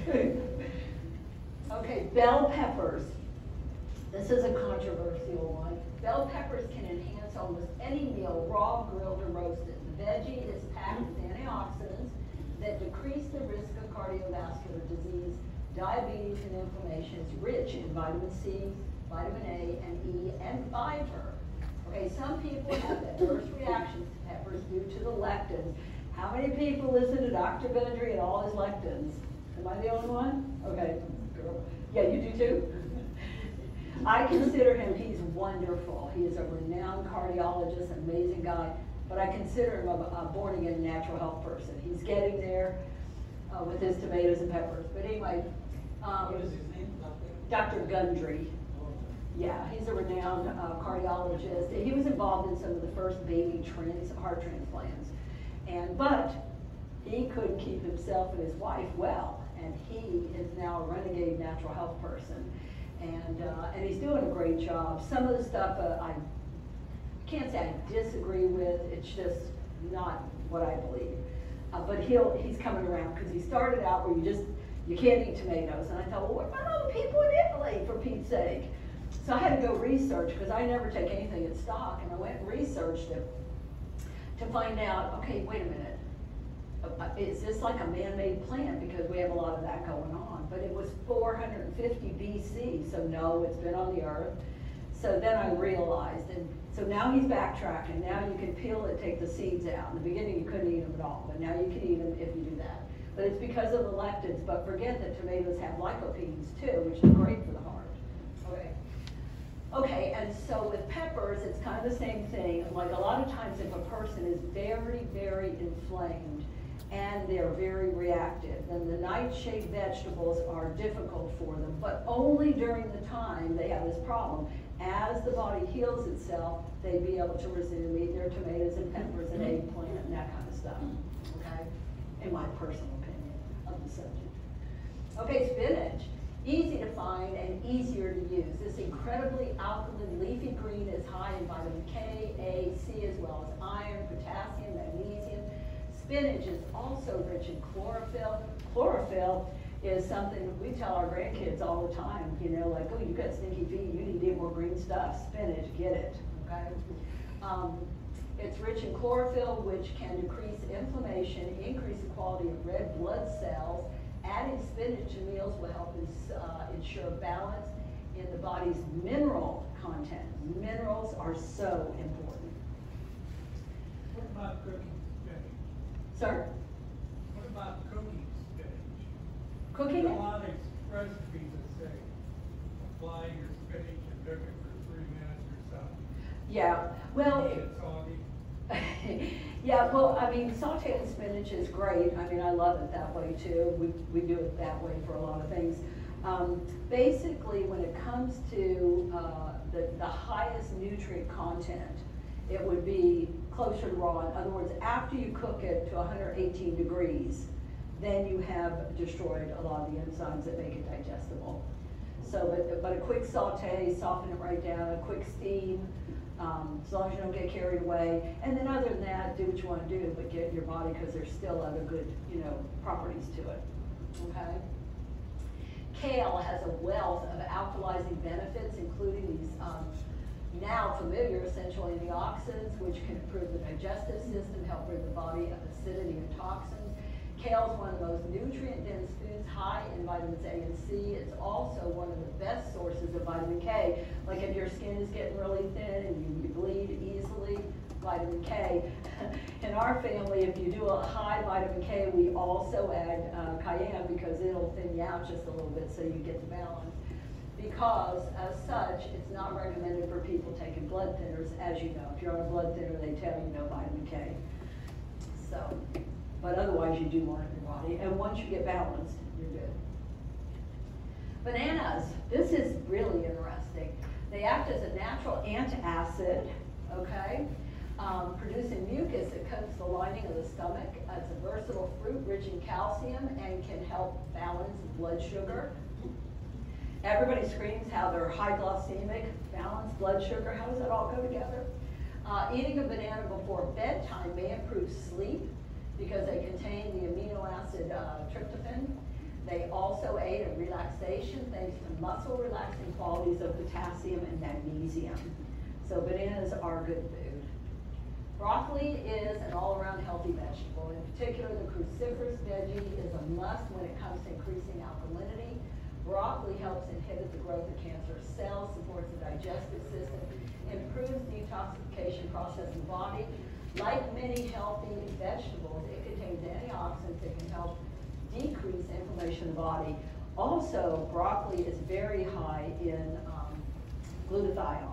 Okay, bell peppers. This is a controversial one. Bell peppers can enhance almost any meal, raw, grilled, or roasted. The veggie is packed with antioxidants that decrease the risk of cardiovascular disease, diabetes, and inflammation. Is rich in vitamin C, vitamin A, and E, and fiber. Okay, some people have adverse reactions to peppers due to the lectins. How many people listen to Dr. Gundry and all his lectins? Am I the only one? Okay, yeah, you do too? I consider him, he's wonderful. He is a renowned cardiologist, amazing guy, but I consider him a born-again natural health person. He's getting there with his tomatoes and peppers. But anyway, what is his name? Dr. Gundry. Yeah, he's a renowned cardiologist. He was involved in some of the first baby heart transplants. But he couldn't keep himself and his wife well, and he is now a renegade natural health person. And he's doing a great job. Some of the stuff I can't say I disagree with, it's just not what I believe. But he's coming around, because he started out where you can't eat tomatoes. And I thought, well, what about all the people in Italy, for Pete's sake? So I had to go research, because I never take anything in stock. And I went and researched it to find out, okay, wait a minute. Is this like a man-made plant? Because we have a lot of that going on. But it was 450 BC, so no, it's been on the earth. So then I realized, and so now he's backtracking. Now you can peel it, take the seeds out. In the beginning, you couldn't eat them at all, but now you can eat them if you do that. But it's because of the lectins, but forget that tomatoes have lycopenes too, which is great for the heart. Okay. Okay, and so with peppers, it's kind of the same thing. Like a lot of times if a person is very, very inflamed and they're very reactive, then the nightshade vegetables are difficult for them, but only during the time they have this problem. As the body heals itself, they'd be able to resume eating their tomatoes and peppers and eggplant and that kind of stuff, okay? In my personal opinion of the subject. Okay, spinach. Easy to find and easier to use. This incredibly alkaline leafy green is high in vitamin K, A, C, as well as iron, potassium, magnesium. Spinach is also rich in chlorophyll. Chlorophyll is something we tell our grandkids all the time, you know, like, oh, you got stinky feet, you need to eat more green stuff, spinach, get it, okay? It's rich in chlorophyll, which can decrease inflammation, increase the quality of red blood cells. Adding spinach to meals will help ensure balance in the body's mineral content. Minerals are so important. Sir? What about cooking stage? Cooking? A lot of express people say, apply your spinach and cook it for 3 minutes or so. Yeah, well... Yeah, well, I mean, sauteing spinach is great. I mean, I love it that way too. We do it that way for a lot of things. Basically, when it comes to the highest nutrient content, it would be closer to raw. In other words, after you cook it to 118 degrees, then you have destroyed a lot of the enzymes that make it digestible. So, but a quick saute, soften it right down, a quick steam, as long as you don't get carried away. And then other than that, do what you want to do, but get your body, because there's still other good, you know, properties to it, okay? Kale has a wealth of alkalizing benefits, including these now familiar essential antioxidants, which can improve the digestive system, help rid the body of acidity and toxins. Kale is one of the most nutrient-dense foods, high in vitamins A and C. It's also one of the best sources of vitamin K. Like if your skin is getting really thin and you bleed easily, vitamin K. In our family, if you do a high vitamin K, we also add cayenne because it'll thin you out just a little bit so you get the balance. Because as such, it's not recommended for people taking blood thinners, as you know. If you're on a blood thinner, they tell you no vitamin K. So. But otherwise, you do want it in your body. And once you get balanced, you're good. Bananas. This is really interesting. They act as a natural antacid, okay? Producing mucus that coats the lining of the stomach. It's a versatile fruit rich in calcium and can help balance blood sugar. Everybody screams how they're high glycemic, balanced blood sugar. How does that all go together? Eating a banana before bedtime may improve sleep, because they contain the amino acid tryptophan. They also aid in relaxation thanks to muscle relaxing qualities of potassium and magnesium. So bananas are good food. Broccoli is an all-around healthy vegetable. In particular, the cruciferous veggie is a must when it comes to increasing alkalinity. Broccoli helps inhibit the growth of cancerous cells, supports the digestive system, improves the detoxification process in the body. Like many healthy vegetables, it contains antioxidants that can help decrease inflammation in the body. Also, broccoli is very high in glutathione,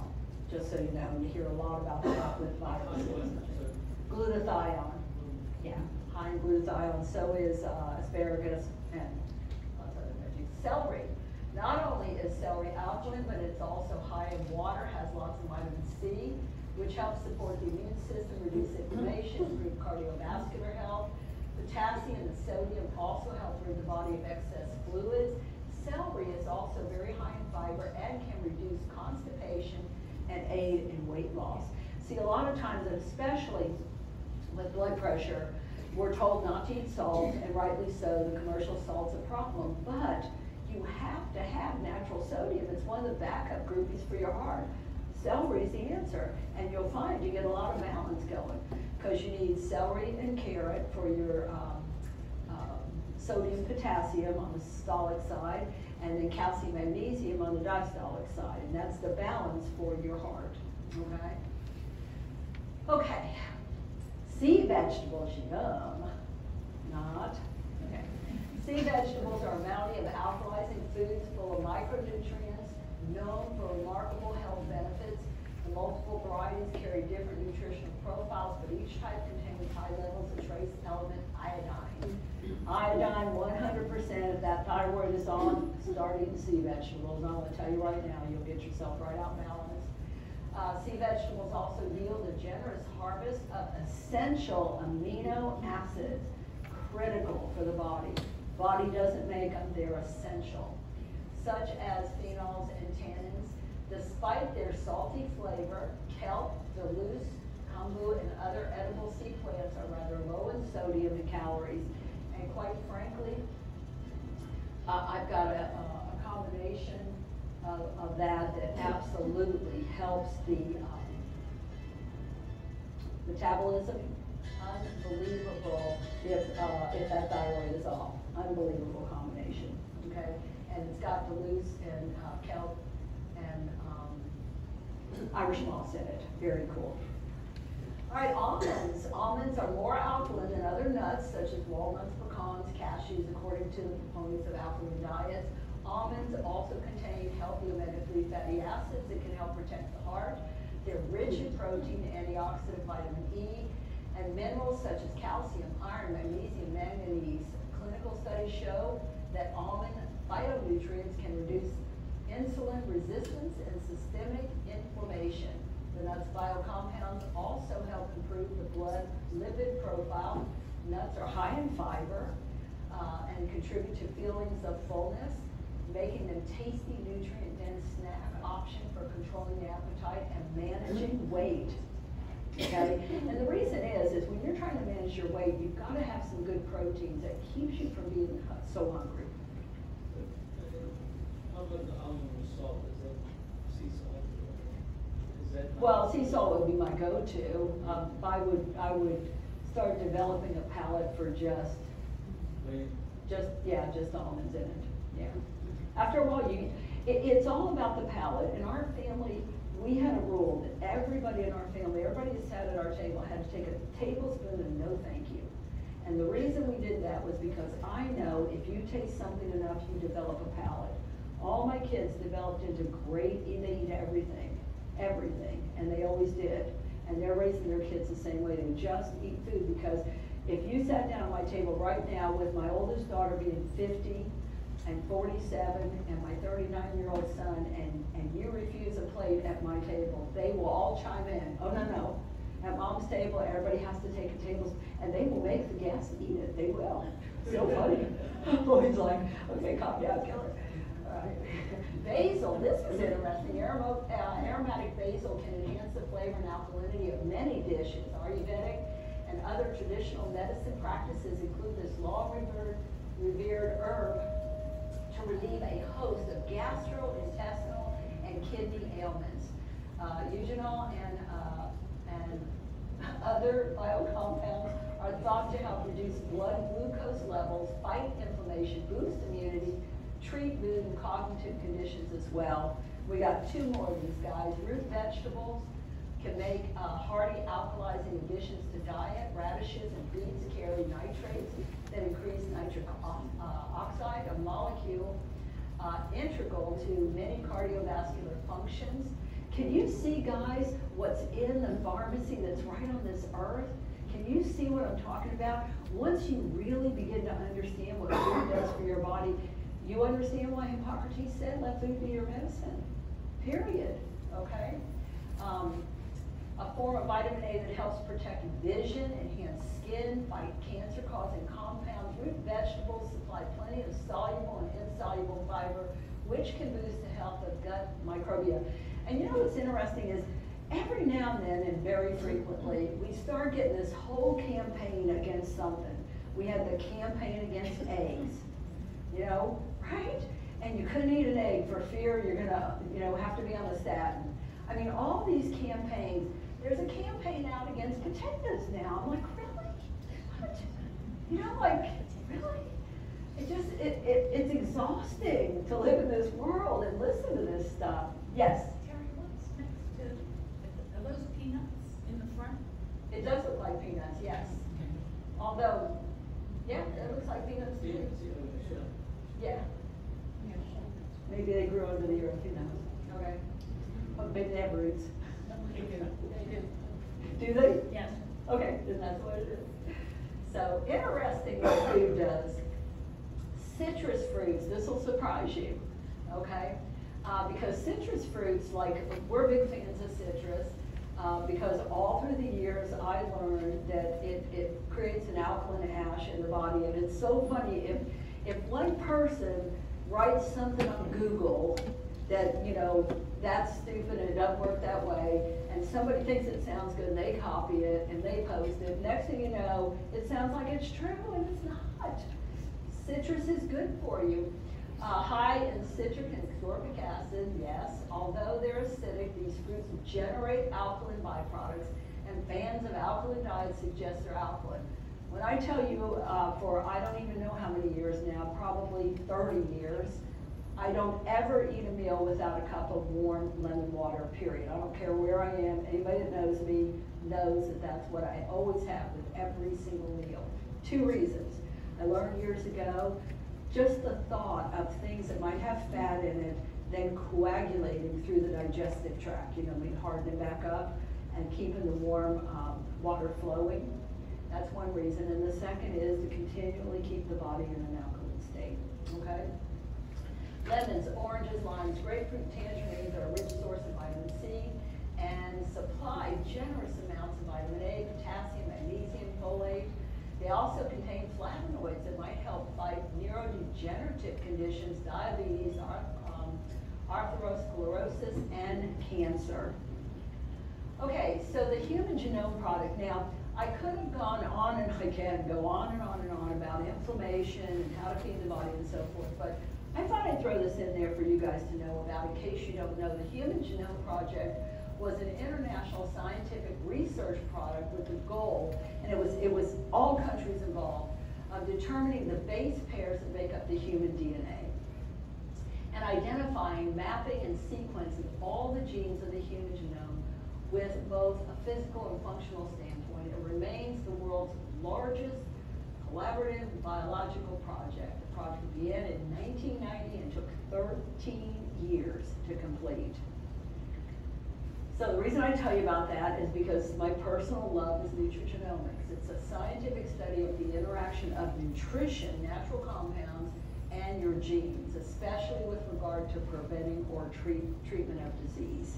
just so you know. You hear a lot about glutathione. Glutathione, yeah, high in glutathione. So is asparagus and lots of other veggies. Celery. Not only is celery alkaline, but it's also high in water, has lots of vitamin C, which helps support the immune system, reduce inflammation, improve cardiovascular health. Potassium and sodium also help rid the body of excess fluids. Celery is also very high in fiber and can reduce constipation and aid in weight loss. See, a lot of times, especially with blood pressure, we're told not to eat salt, and rightly so, the commercial salt's a problem, but you have to have natural sodium. It's one of the backup groupies for your heart. Celery is the answer, and you'll find you get a lot of balance going because you need celery and carrot for your sodium potassium on the systolic side, and then calcium magnesium on the diastolic side, and that's the balance for your heart, okay? Okay, sea vegetables, yum, not, okay. Sea vegetables are a mountain of alkalizing foods full of micronutrients, known for remarkable health benefits. The multiple varieties carry different nutritional profiles, but each type contains high levels of trace element iodine. Iodine, 100% if that thyroid is on, start eating sea vegetables. I'm going to tell you right now, you'll get yourself right out balanced. Sea vegetables also yield a generous harvest of essential amino acids, critical for the body. Body doesn't make them, they're essential, such as phenols and tannins. Despite their salty flavor, kelp, duluth, kombu, and other edible sea plants are rather low in sodium and calories. And quite frankly, I've got a combination of that absolutely helps the metabolism. Unbelievable if that thyroid is off. Unbelievable combination, okay? And it's got duluth and kelp and Irish moss in it. Very cool. All right, almonds. Almonds are more alkaline than other nuts, such as walnuts, pecans, cashews, according to the proponents of alkaline diets. Almonds also contain healthy omega-3 fatty acids that can help protect the heart. They're rich in protein, antioxidant, vitamin E, and minerals such as calcium, iron, magnesium, manganese. Clinical studies show that almond phytonutrients can reduce insulin resistance and systemic inflammation. The nuts' biocompounds also help improve the blood lipid profile. Nuts are high in fiber and contribute to feelings of fullness, making them tasty, nutrient-dense snack option for controlling the appetite and managing weight. Okay? And the reason is when you're trying to manage your weight, you've got to have some good proteins that keeps you from being so hungry. How about the almond salt? Is that sea salt? Well, sea salt would be my go-to. I would start developing a palate for just almonds in it. Yeah. After a while, it's all about the palate. In our family, we had a rule that everybody in our family, everybody that sat at our table, had to take a tablespoon of no thank you. And the reason we did that was because I know if you taste something enough, you develop a palate. All my kids developed into great, they eat everything, and they always did. And they're raising their kids the same way. They just eat food, because if you sat down at my table right now with my oldest daughter being 50 and 47 and my 39-year-old son, and you refuse a plate at my table, they will all chime in. Oh, no, no. At Mom's table, everybody has to take a tablespoon, and they will make the guests eat it. They will. So funny. Always like, okay, calm down, killer. Basil, this is interesting. Aromatic basil can enhance the flavor and alkalinity of many dishes. Ayurvedic and other traditional medicine practices include this long-revered herb to relieve a host of gastrointestinal and kidney ailments. Eugenol and other biocompounds are thought to help reduce blood glucose levels, fight inflammation, boost immunity, treat mood and cognitive conditions as well. We got two more of these guys. Root vegetables can make hearty alkalizing additions to diet. Radishes and beets carry nitrates that increase nitric oxide, a molecule integral to many cardiovascular functions. Can you see, guys, what's in the pharmacy that's right on this earth? Can you see what I'm talking about? Once you really begin to understand what food does for your body, you understand why Hippocrates said, let food be your medicine, period, okay? A form of vitamin A that helps protect vision, enhance skin, fight cancer-causing compounds. Root vegetables supply plenty of soluble and insoluble fiber, which can boost the health of gut microbia. And you know what's interesting is, every now and then, and very frequently, we start getting this whole campaign against something. We had the campaign against eggs, you know? Right? And you couldn't eat an egg for fear you're gonna, have to be on a statin. I mean, all these campaigns. There's a campaign out against potatoes now. I'm like, really? What? Like, really? It's exhausting to live in this world and listen to this stuff. Yes. Terry, what's next to? Are those peanuts in the front? It does look like peanuts. Yes. Although, yeah, it looks like peanuts too. Yeah. Maybe they grew under the earth, Okay. But maybe they have roots. They do. They do. Do they? Yes. Okay, then that's what it is. So, interesting what food does. Citrus fruits, this will surprise you, okay? Because citrus fruits, we're big fans of citrus, because all through the years I learned that it creates an alkaline ash in the body, and it's so funny, if one person writes something on Google that, that's stupid and it doesn't work that way, and somebody thinks it sounds good and they copy it and they post it, next thing you know, it sounds like it's true and it's not. Citrus is good for you. High in citric and ascorbic acid, yes. Although they're acidic, these fruits generate alkaline byproducts, and fans of alkaline diets suggest they're alkaline. When I tell you for I don't even know how many years now, probably 30 years, I don't ever eat a meal without a cup of warm lemon water, period. I don't care where I am, anybody that knows me, knows that that's what I always have with every single meal. Two reasons. I learned years ago, just the thought of things that might have fat in it then coagulating through the digestive tract, you know, we harden it back up and keeping the warm water flowing. That's one reason. And the second is to continually keep the body in an alkaline state, okay? Lemons, oranges, limes, grapefruit, tangerines are a rich source of vitamin C and supply generous amounts of vitamin A, potassium, magnesium, folate. They also contain flavonoids that might help fight neurodegenerative conditions, diabetes, arthrosclerosis, and cancer. Okay, so the Human Genome Project. Now, I could have gone on, and I can go on and on and on about inflammation and how to feed the body and so forth, but I thought I'd throw this in there for you guys to know about in case you don't know. The Human Genome Project was an international scientific research product with the goal, and it was all countries involved, of determining the base pairs that make up the human DNA and identifying, mapping, and sequencing all the genes of the human genome with both a physical and functional standpoint. It remains the world's largest collaborative biological project. The project began in 1990 and took 13 years to complete. So the reason I tell you about that is because my personal love is nutrigenomics. It's a scientific study of the interaction of nutrition, natural compounds, and your genes, especially with regard to preventing or treatment of disease.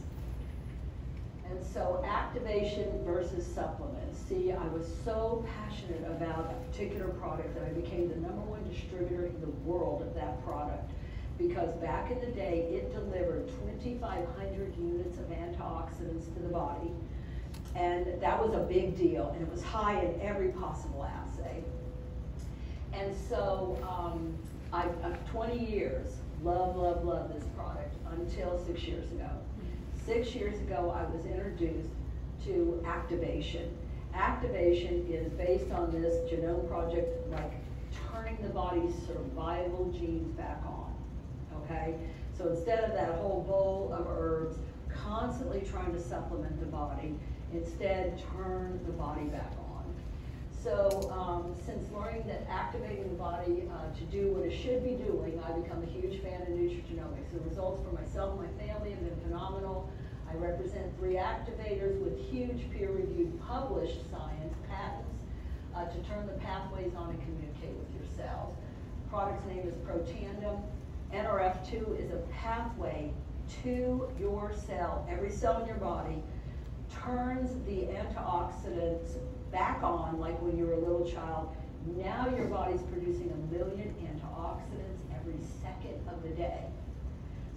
And so activation versus supplements. See, I was so passionate about a particular product that I became the #1 distributor in the world of that product, because back in the day, it delivered 2,500 units of antioxidants to the body, and that was a big deal, and it was high in every possible assay. And so, I've 20 years, love, love, love this product until 6 years ago. 6 years ago, I was introduced to activation. Activation is based on this genome project, like turning the body's survival genes back on, okay? So instead of that whole bowl of herbs, constantly trying to supplement the body, instead turn the body back on. So since learning that activating the body to do what it should be doing, I've become a huge fan of nutrigenomics. The results for myself and my family have been phenomenal. I represent 3 activators with huge peer-reviewed published science patents to turn the pathways on and communicate with your cells. The product's name is ProTandem. NRF2 is a pathway to your cell. Every cell in your body turns the antioxidants back on, like when you were a little child. Now your body's producing 1 million antioxidants every second of the day.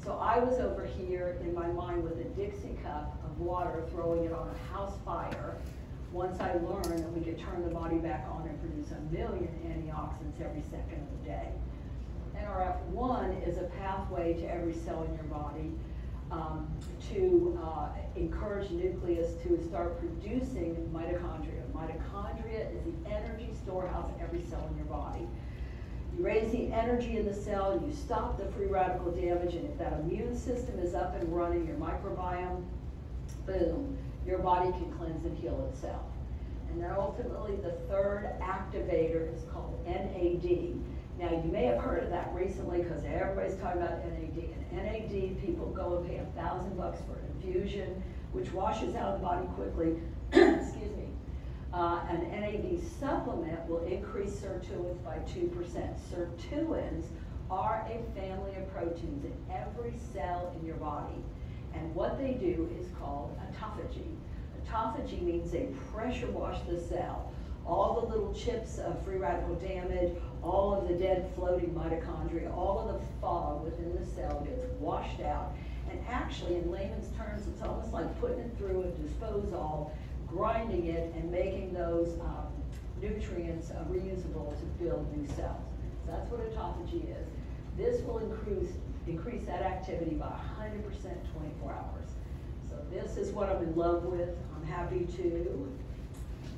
So I was over here in my mind with a Dixie cup of water, throwing it on a house fire. Once I learned that we could turn the body back on and produce 1 million antioxidants every second of the day. NRF1 is a pathway to every cell in your body to encourage nucleus to start producing mitochondria. Mitochondria is the energy storehouse of every cell in your body. You raise the energy in the cell, you stop the free radical damage, and if that immune system is up and running, your microbiome, boom, your body can cleanse and heal itself. And then ultimately, the third activator is called NAD. Now, you may have heard of that recently because everybody's talking about NAD. And NAD, people go and pay $1,000 for an infusion, which washes out of the body quickly. Excuse me. An NAD supplement will increase sirtuins by 2%. Sirtuins are a family of proteins in every cell in your body. And what they do is called autophagy. Autophagy means they pressure wash the cell. All the little chips of free radical damage, all of the dead floating mitochondria, all of the fog within the cell gets washed out. And actually, in layman's terms, it's almost like putting it through a disposal, grinding it, and making those nutrients reusable to build new cells. So that's what autophagy is. This will increase that activity by 100% in 24 hours. So this is what I'm in love with. I'm happy to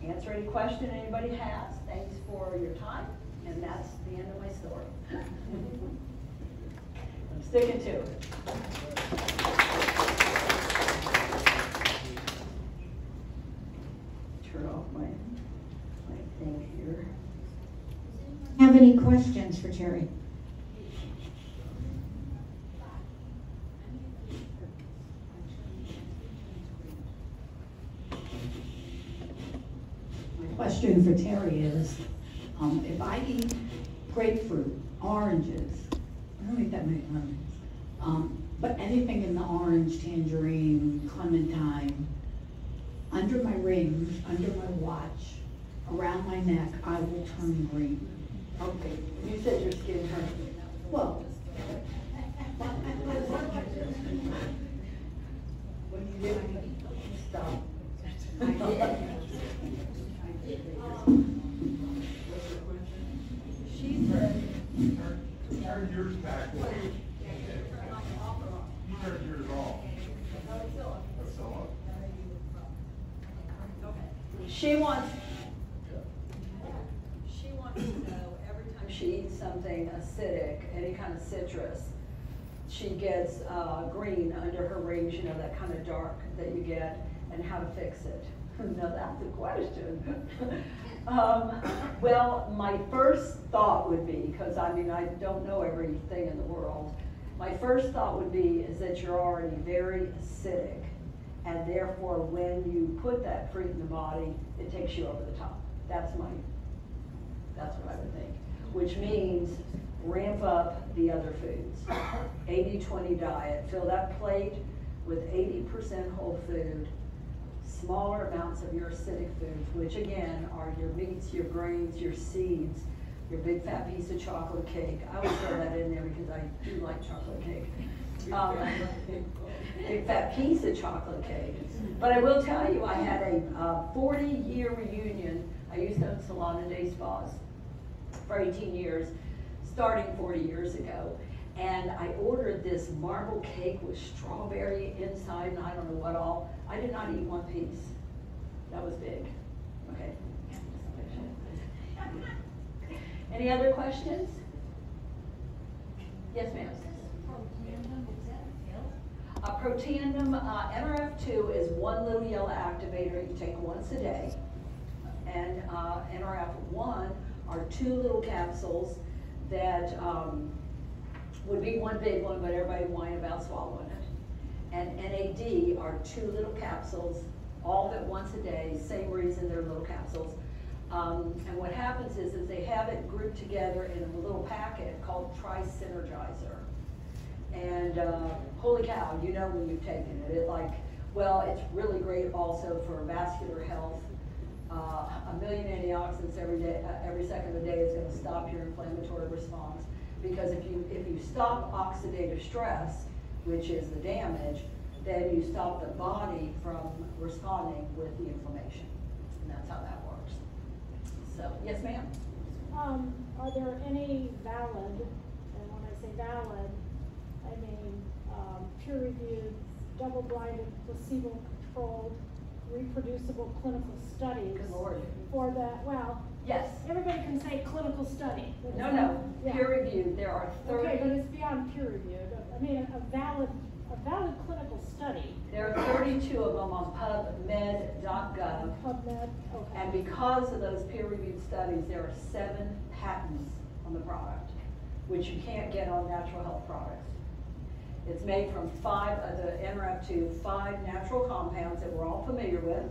answer any question anybody has. Thanks for your time. And that's the end of my story. I'm sticking to it. my thing here. Have any questions for Teri? My question for Teri is, if I eat grapefruit, oranges, I don't eat that many lemons, but anything in the orange, tangerine, clementine, under my rings, under my watch, around my neck, I will turn green. Okay, you said your skin hurt. Well, when you did, stop. I did. I did. What's your question? She said, 4 years back, you turned yours off. She wants to know every time she eats something acidic, any kind of citrus, she gets green under her rings, you know, that kind of dark that you get, and how to fix it. Now that's a question. Well, my first thought would be, because I mean, I don't know everything in the world, my first thought would be is that you're already very acidic, and therefore when you put that fruit in the body, it takes you over the top. That's what I would think. Which means ramp up the other foods. 80-20 diet, fill that plate with 80% whole food, smaller amounts of your acidic foods, which again are your meats, your grains, your seeds, your big fat piece of chocolate cake. I would throw that in there because I do like chocolate cake. Big fat piece of chocolate cake. But I will tell you, I had a 40-year reunion. I used to own salon and day spas for 18 years, starting 40 years ago. And I ordered this marble cake with strawberry inside and I don't know what all. I did not eat one piece. That was big. Okay. Any other questions? Yes, ma'am. Protandim, NRF2 is one little yellow activator you take once a day. And NRF1 are two little capsules that would be one big one, but everybody whined about swallowing it. And NAD are two little capsules, all at once a day, same reason they're little capsules. And what happens is they have it grouped together in a little packet called Tri-Synergizer. And holy cow, you know when you've taken it. It like, well, it's really great also for vascular health. A million antioxidants every day, every second of the day is going to stop your inflammatory response. Because if you stop oxidative stress, which is the damage, then you stop the body from responding with the inflammation. And that's how that works. So, yes ma'am? Are there any valid, and when I say valid, I mean peer-reviewed, double-blinded, placebo-controlled, reproducible clinical studies for that, well, yes. Everybody can say clinical study. No, no, yeah. Peer-reviewed, there are 30. Okay, but it's beyond peer-reviewed. I mean, a valid clinical study. There are 32 of them on PubMed.gov. PubMed, okay. And because of those peer-reviewed studies, there are 7 patents on the product, which you can't get on natural health products. It's made from 5 of the NRF2, 5 natural compounds that we're all familiar with: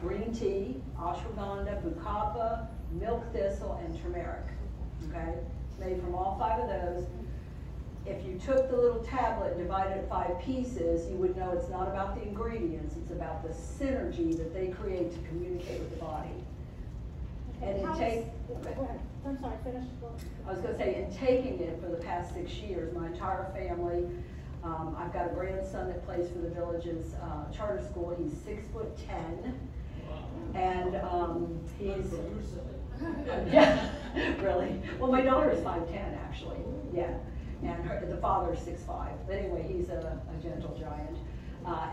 green tea, ashwagandha, bucapa, milk thistle, and turmeric. Okay, it's made from all 5 of those. If you took the little tablet and divided it 5 pieces, you would know it's not about the ingredients, it's about the synergy that they create to communicate with the body. And it takes, I'm sorry, finish. I was going to say, in taking it for the past 6 years, my entire family, I've got a grandson that plays for the Village's charter school. He's 6'10", and he's yeah, really. Well, my daughter is 5'10", actually. Yeah, and the father is 6'5". But anyway, he's a gentle giant.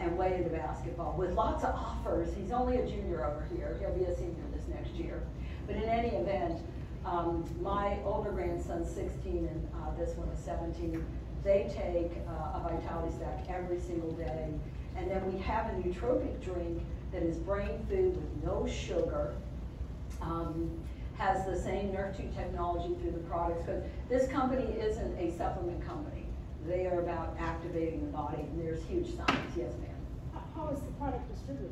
And way into basketball with lots of offers. He's only a junior over here. He'll be a senior this next year. But in any event, my older grandson's 16 and this one is 17. They take a Vitality Stack every single day. And then we have a nootropic drink that is brain food with no sugar, has the same NRF2 technology through the products, because this company isn't a supplement company. They are about activating the body, and there's huge science. Yes, ma'am. How is the product distributed?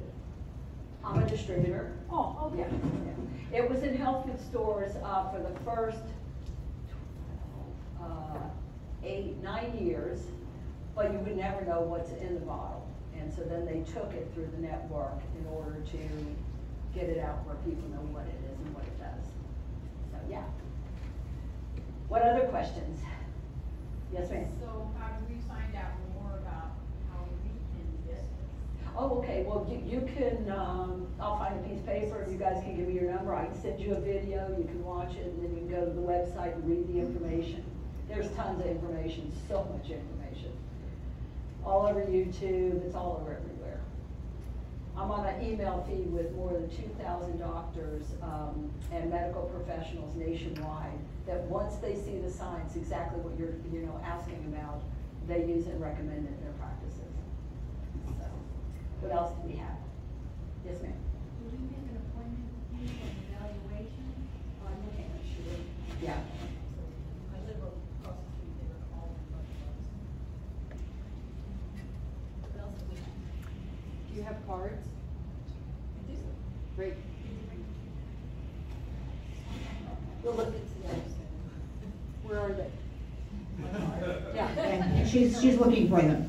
I'm a distributor. Oh, okay. Yeah. It was in health food stores for the first 8, 9 years, but you would never know what's in the bottle. And so then they took it through the network in order to get it out where people know what it is and what it does. So yeah. What other questions? Yes, ma'am. So how do we find out more about how we can get this? Oh, okay. Well, you can, I'll find a piece of paper. You guys can give me your number. I can send you a video. You can watch it, and then you can go to the website and read the information. There's tons of information, so much information. All over YouTube, it's all over everywhere. I'm on an email feed with more than 2,000 doctors and medical professionals nationwide that once they see the science, exactly what you're asking about, they use it and recommend it in their practices. So, what else do we have? Yes, ma'am. Will we make an appointment with you for an evaluation? Oh, I'm looking at sure. Yeah. Do you have cards? I do. Great. We'll look into the other side. Where are they? Yeah. She's looking for them.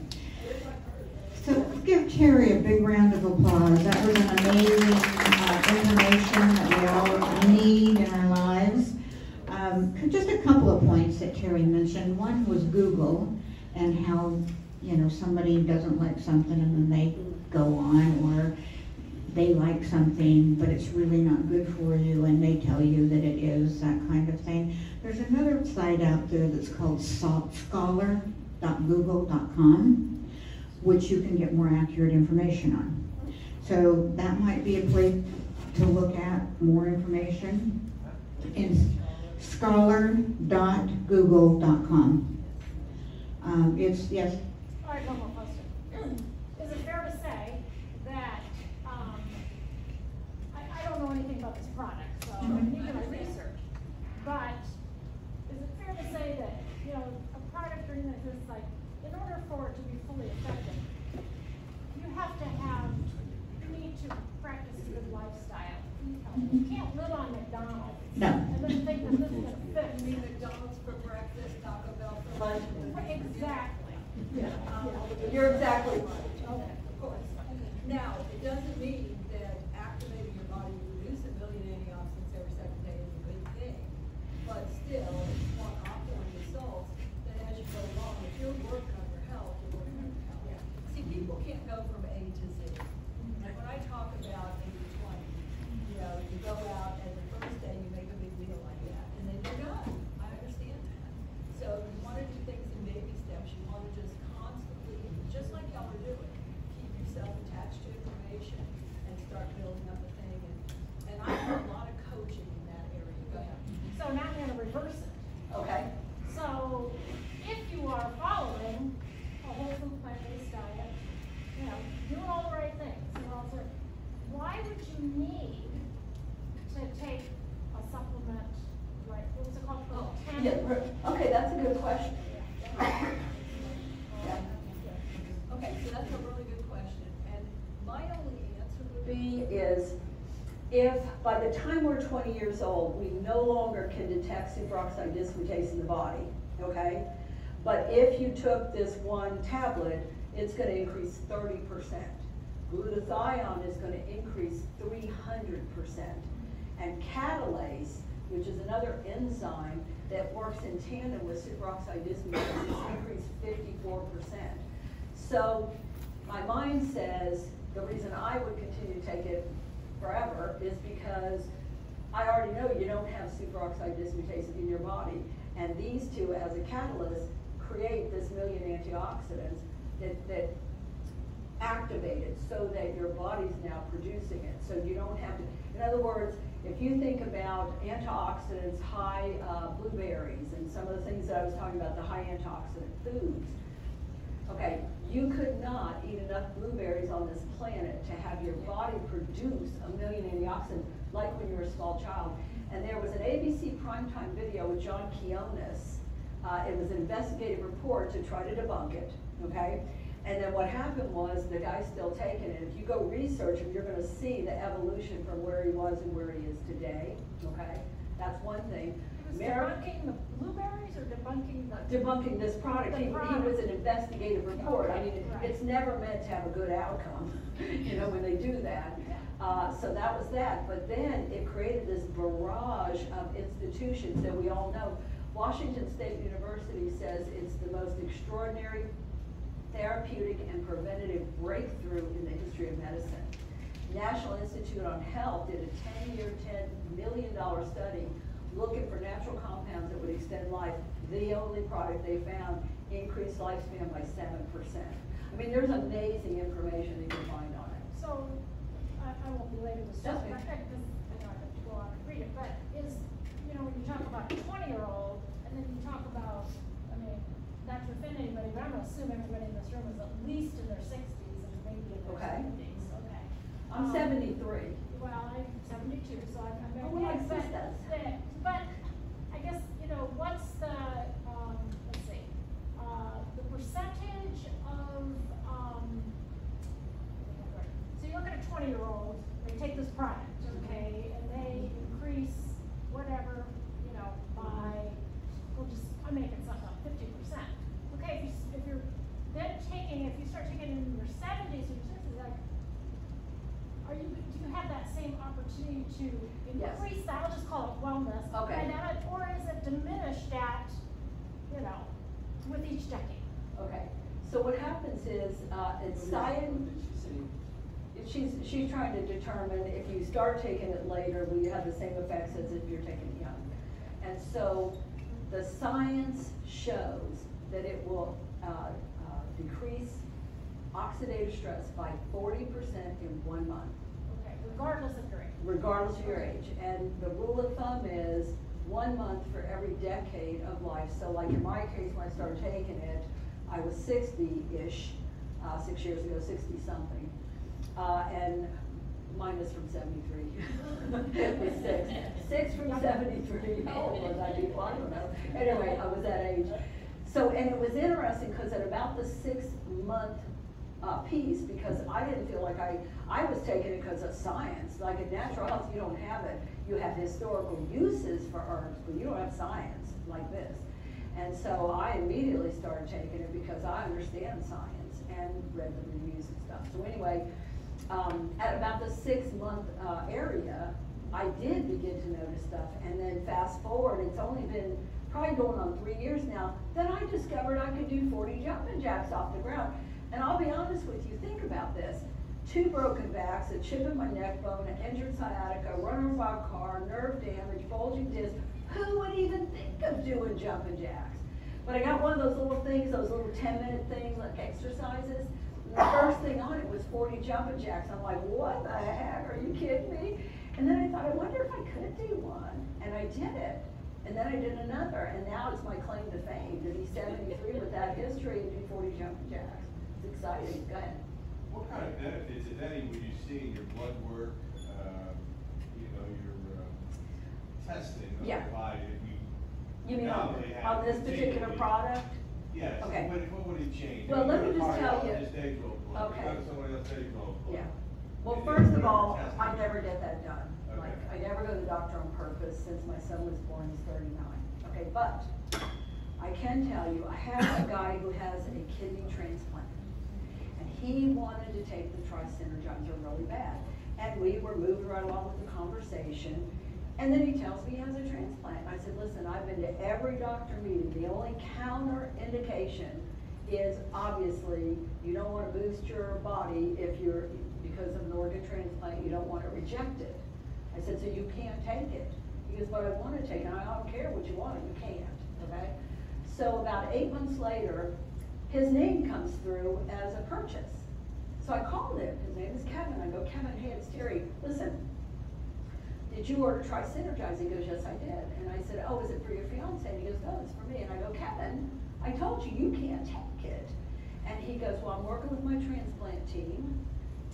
So let's give Teri a big round of applause. That was an amazing information that we all need in our lives. Just a couple of points that Teri mentioned. One was Google and how somebody doesn't like something and then they go on, or they like something but it's really not good for you and they tell you that it is, that kind of thing. There's another site out there that's called scholar.google.com, which you can get more accurate information on. So that might be a place to look at more information. It's scholar.google.com. It's, yes? All right, one more question. Is it fair to say that I don't know anything about this product, so neither do I research. But is it fair to say that a product or anything that's like, in order for it to be fully effective, you have to have, you need to practice a good lifestyle. You can't live on McDonald's. No. And then think that this is going to fit. You mean McDonald's for breakfast, Taco Bell for lunch? Exactly. Yeah. You're exactly right. Okay. Of course. Now, it doesn't mean that activating your body will reduce a million antioxidants every second day is a good thing. But still, it's one offering results that as you go along, if you're working on your health, you're working on your health. Yeah. See, people can't go from A to Z. And when I talk about 80/20, you go out and the first day you make a big deal like that, and then you're done. I understand that. So you want to do things in baby steps. You want to just constantly, just like y'all are doing, keep yourself attached to information and start building up a thing. And I do a lot of coaching in that area. Go ahead. So now I'm going to reverse it. Okay. So if you are following a whole food plant-based diet, doing all the right things, why would you need to take a supplement? Like, what was it called? Oh, yeah. Okay, that's a good question. Yeah. Okay, so that's a really good question. And my only answer would be is, if by the time we're 20 years old, we no longer can detect superoxide dismutase in the body, okay? But if you took this one tablet, it's going to increase 30%. Glutathione is going to increase 300%. And catalase, which is another enzyme that works in tandem with superoxide dismutase, increased 54%. So my mind says the reason I would continue to take it forever is because I already know you don't have superoxide dismutase in your body. And these two, as a catalyst, create this million antioxidants that activate it so that your body's now producing it. So you don't have to, in other words, if you think about antioxidants, high blueberries, and some of the things that I was talking about, the high antioxidant foods, Okay, you could not eat enough blueberries on this planet to have your body produce a million antioxidants like when you were a small child. And there was an ABC primetime video with John Quinones. It was an investigative report to try to debunk it, okay? And then what happened was the guy's still taking it. If you go research him, you're going to see the evolution from where he was and where he is today, okay? That's one thing. Debunking the blueberries or debunking the... Debunking this product. He was an investigative report. Okay. I mean, it's never meant to have a good outcome, you know, when they do that. So that was that. But then it created this barrage of institutions that we all know. Washington State University says it's the most extraordinary therapeutic and preventative breakthrough in the history of medicine. National Institute on Health did a 10-year, $10 million study looking for natural compounds that would extend life. The only product they found increased lifespan by 7%. I mean, there's amazing information that you can find on it. So, I won't belabor this stuff. I think this, I know I have to go on and read it, but is, you know, when you talk about a 20-year-old, and then you talk about, I mean, not to offend anybody, but I'm going to assume everybody in this room is at least in their 60s and maybe in their 70s. Okay. I'm 73. Well, I'm 72, so I'm very old. But I guess, you know, what's the, let's see, the percentage of, so you look at a 20-year-old, they take this product, okay, and they increase whatever, you know, by, we'll just, I'm making something up, 50%. Okay, if you're then taking, if you start taking it in your 70s, or 60s, like, do you have that same opportunity to increase that? I'll just call it wellness. Okay. And that, or is it diminished at, you know, with each decade? Okay. So what happens is, it's science. She's trying to determine if you start taking it later, will you have the same effects as if you're taking it young? And so the science shows that it will decrease oxidative stress by 40% in 1 month. Okay, regardless of your age. Regardless of your age. And the rule of thumb is 1 month for every decade of life. So like in my case, when I started taking it, I was 60-ish, 6 years ago, 60-something. And minus from 73. Six from 73. How old was I? Well, I don't know. Anyway, I was that age. So, and it was interesting because at about the 6-month piece, because I didn't feel like I was taking it because of science. Like in natural health, you don't have it. You have historical uses for herbs, but you don't have science like this. And so I immediately started taking it because I understand science and read the reviews and stuff. So anyway, at about the 6-month area, I did begin to notice stuff. And then fast forward, it's only been probably going on 3 years now, that I discovered I could do 40 jumping jacks off the ground. And I'll be honest with you, think about this. 2 broken backs, a chip in my neck bone, an injured sciatica, run over by a car, nerve damage, bulging disc. Who would even think of doing jumping jacks? But I got one of those little things, those little 10-minute things like exercises. And the first thing on it was 40 jumping jacks. I'm like, what the heck? Are you kidding me? And then I thought, I wonder if I could do one. And I did it. And then I did another. And now it's my claim to fame to be 73 with that history and do 40 jumping jacks. It's exciting. Go ahead. What kind of benefits, if any, would you see in your blood work, you know, your testing of the body? You mean on this particular product? Yes. Okay. What would it change? Well, let me just tell you. Okay. Yeah. Well, first of all, I never get that done. Okay. Like, I never go to the doctor on purpose since my son was born, he's 39. Okay, but I can tell you, I have a guy who has a kidney transplant, and he wanted to take the Tri-Synergizer really bad. And we were moved right along with the conversation, and then he tells me he has a transplant. I said, listen, I've been to every doctor meeting. The only counterindication is obviously you don't want to boost your body if you're, because of an organ transplant, you don't want to reject it. I said, so you can't take it. He goes, but I want to take it. I don't care what you want, you can't. Okay? So about 8 months later, his name comes through as a purchase. So I called him. His name is Kevin. I go, Kevin, hey, it's Terry. Listen, did you order Tri-Synergize? He goes, yes, I did. And I said, oh, is it for your fiance? And he goes, no, it's for me. And I go, Kevin, I told you, you can't take it. And he goes, well, I'm working with my transplant team,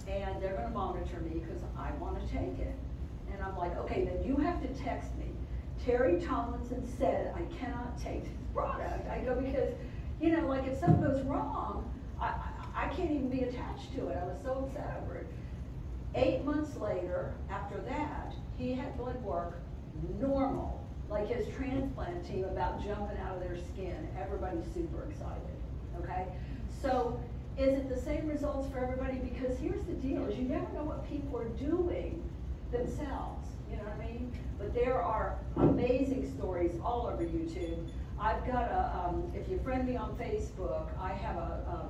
and they're going to monitor me because I want to take it. And I'm like, okay, then you have to text me. Teri Tomlinson said I cannot take this product. I go, because, you know, like if something goes wrong, I can't even be attached to it. I was so upset over it. 8 months later, after that, he had blood work normal. Like his transplant team about jumping out of their skin. Everybody's super excited, okay? So is it the same results for everybody? Because here's the deal, is you never know what people are doing themselves, you know what I mean? But there are amazing stories all over YouTube. I've got a, if you friend me on Facebook, I have a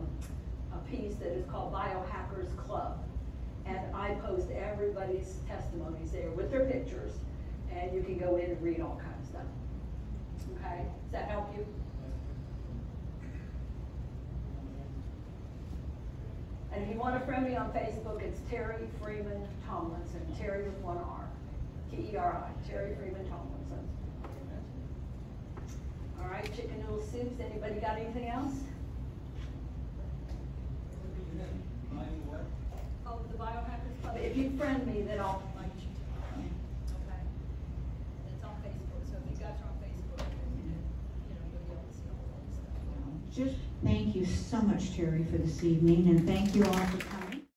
piece that is called Biohackers Club. And I post everybody's testimonies there with their pictures. And you can go in and read all kinds of stuff. Okay, does that help you? And if you want to friend me on Facebook, it's Teri Freeman Tomlinson. Teri with one R, T-E-R-I, Teri Freeman Tomlinson. All right, chicken noodle soups. Anybody got anything else? Oh, the Biohackers Club. If you friend me, then I'll. Just thank you so much, Teri, for this evening, and thank you all for coming.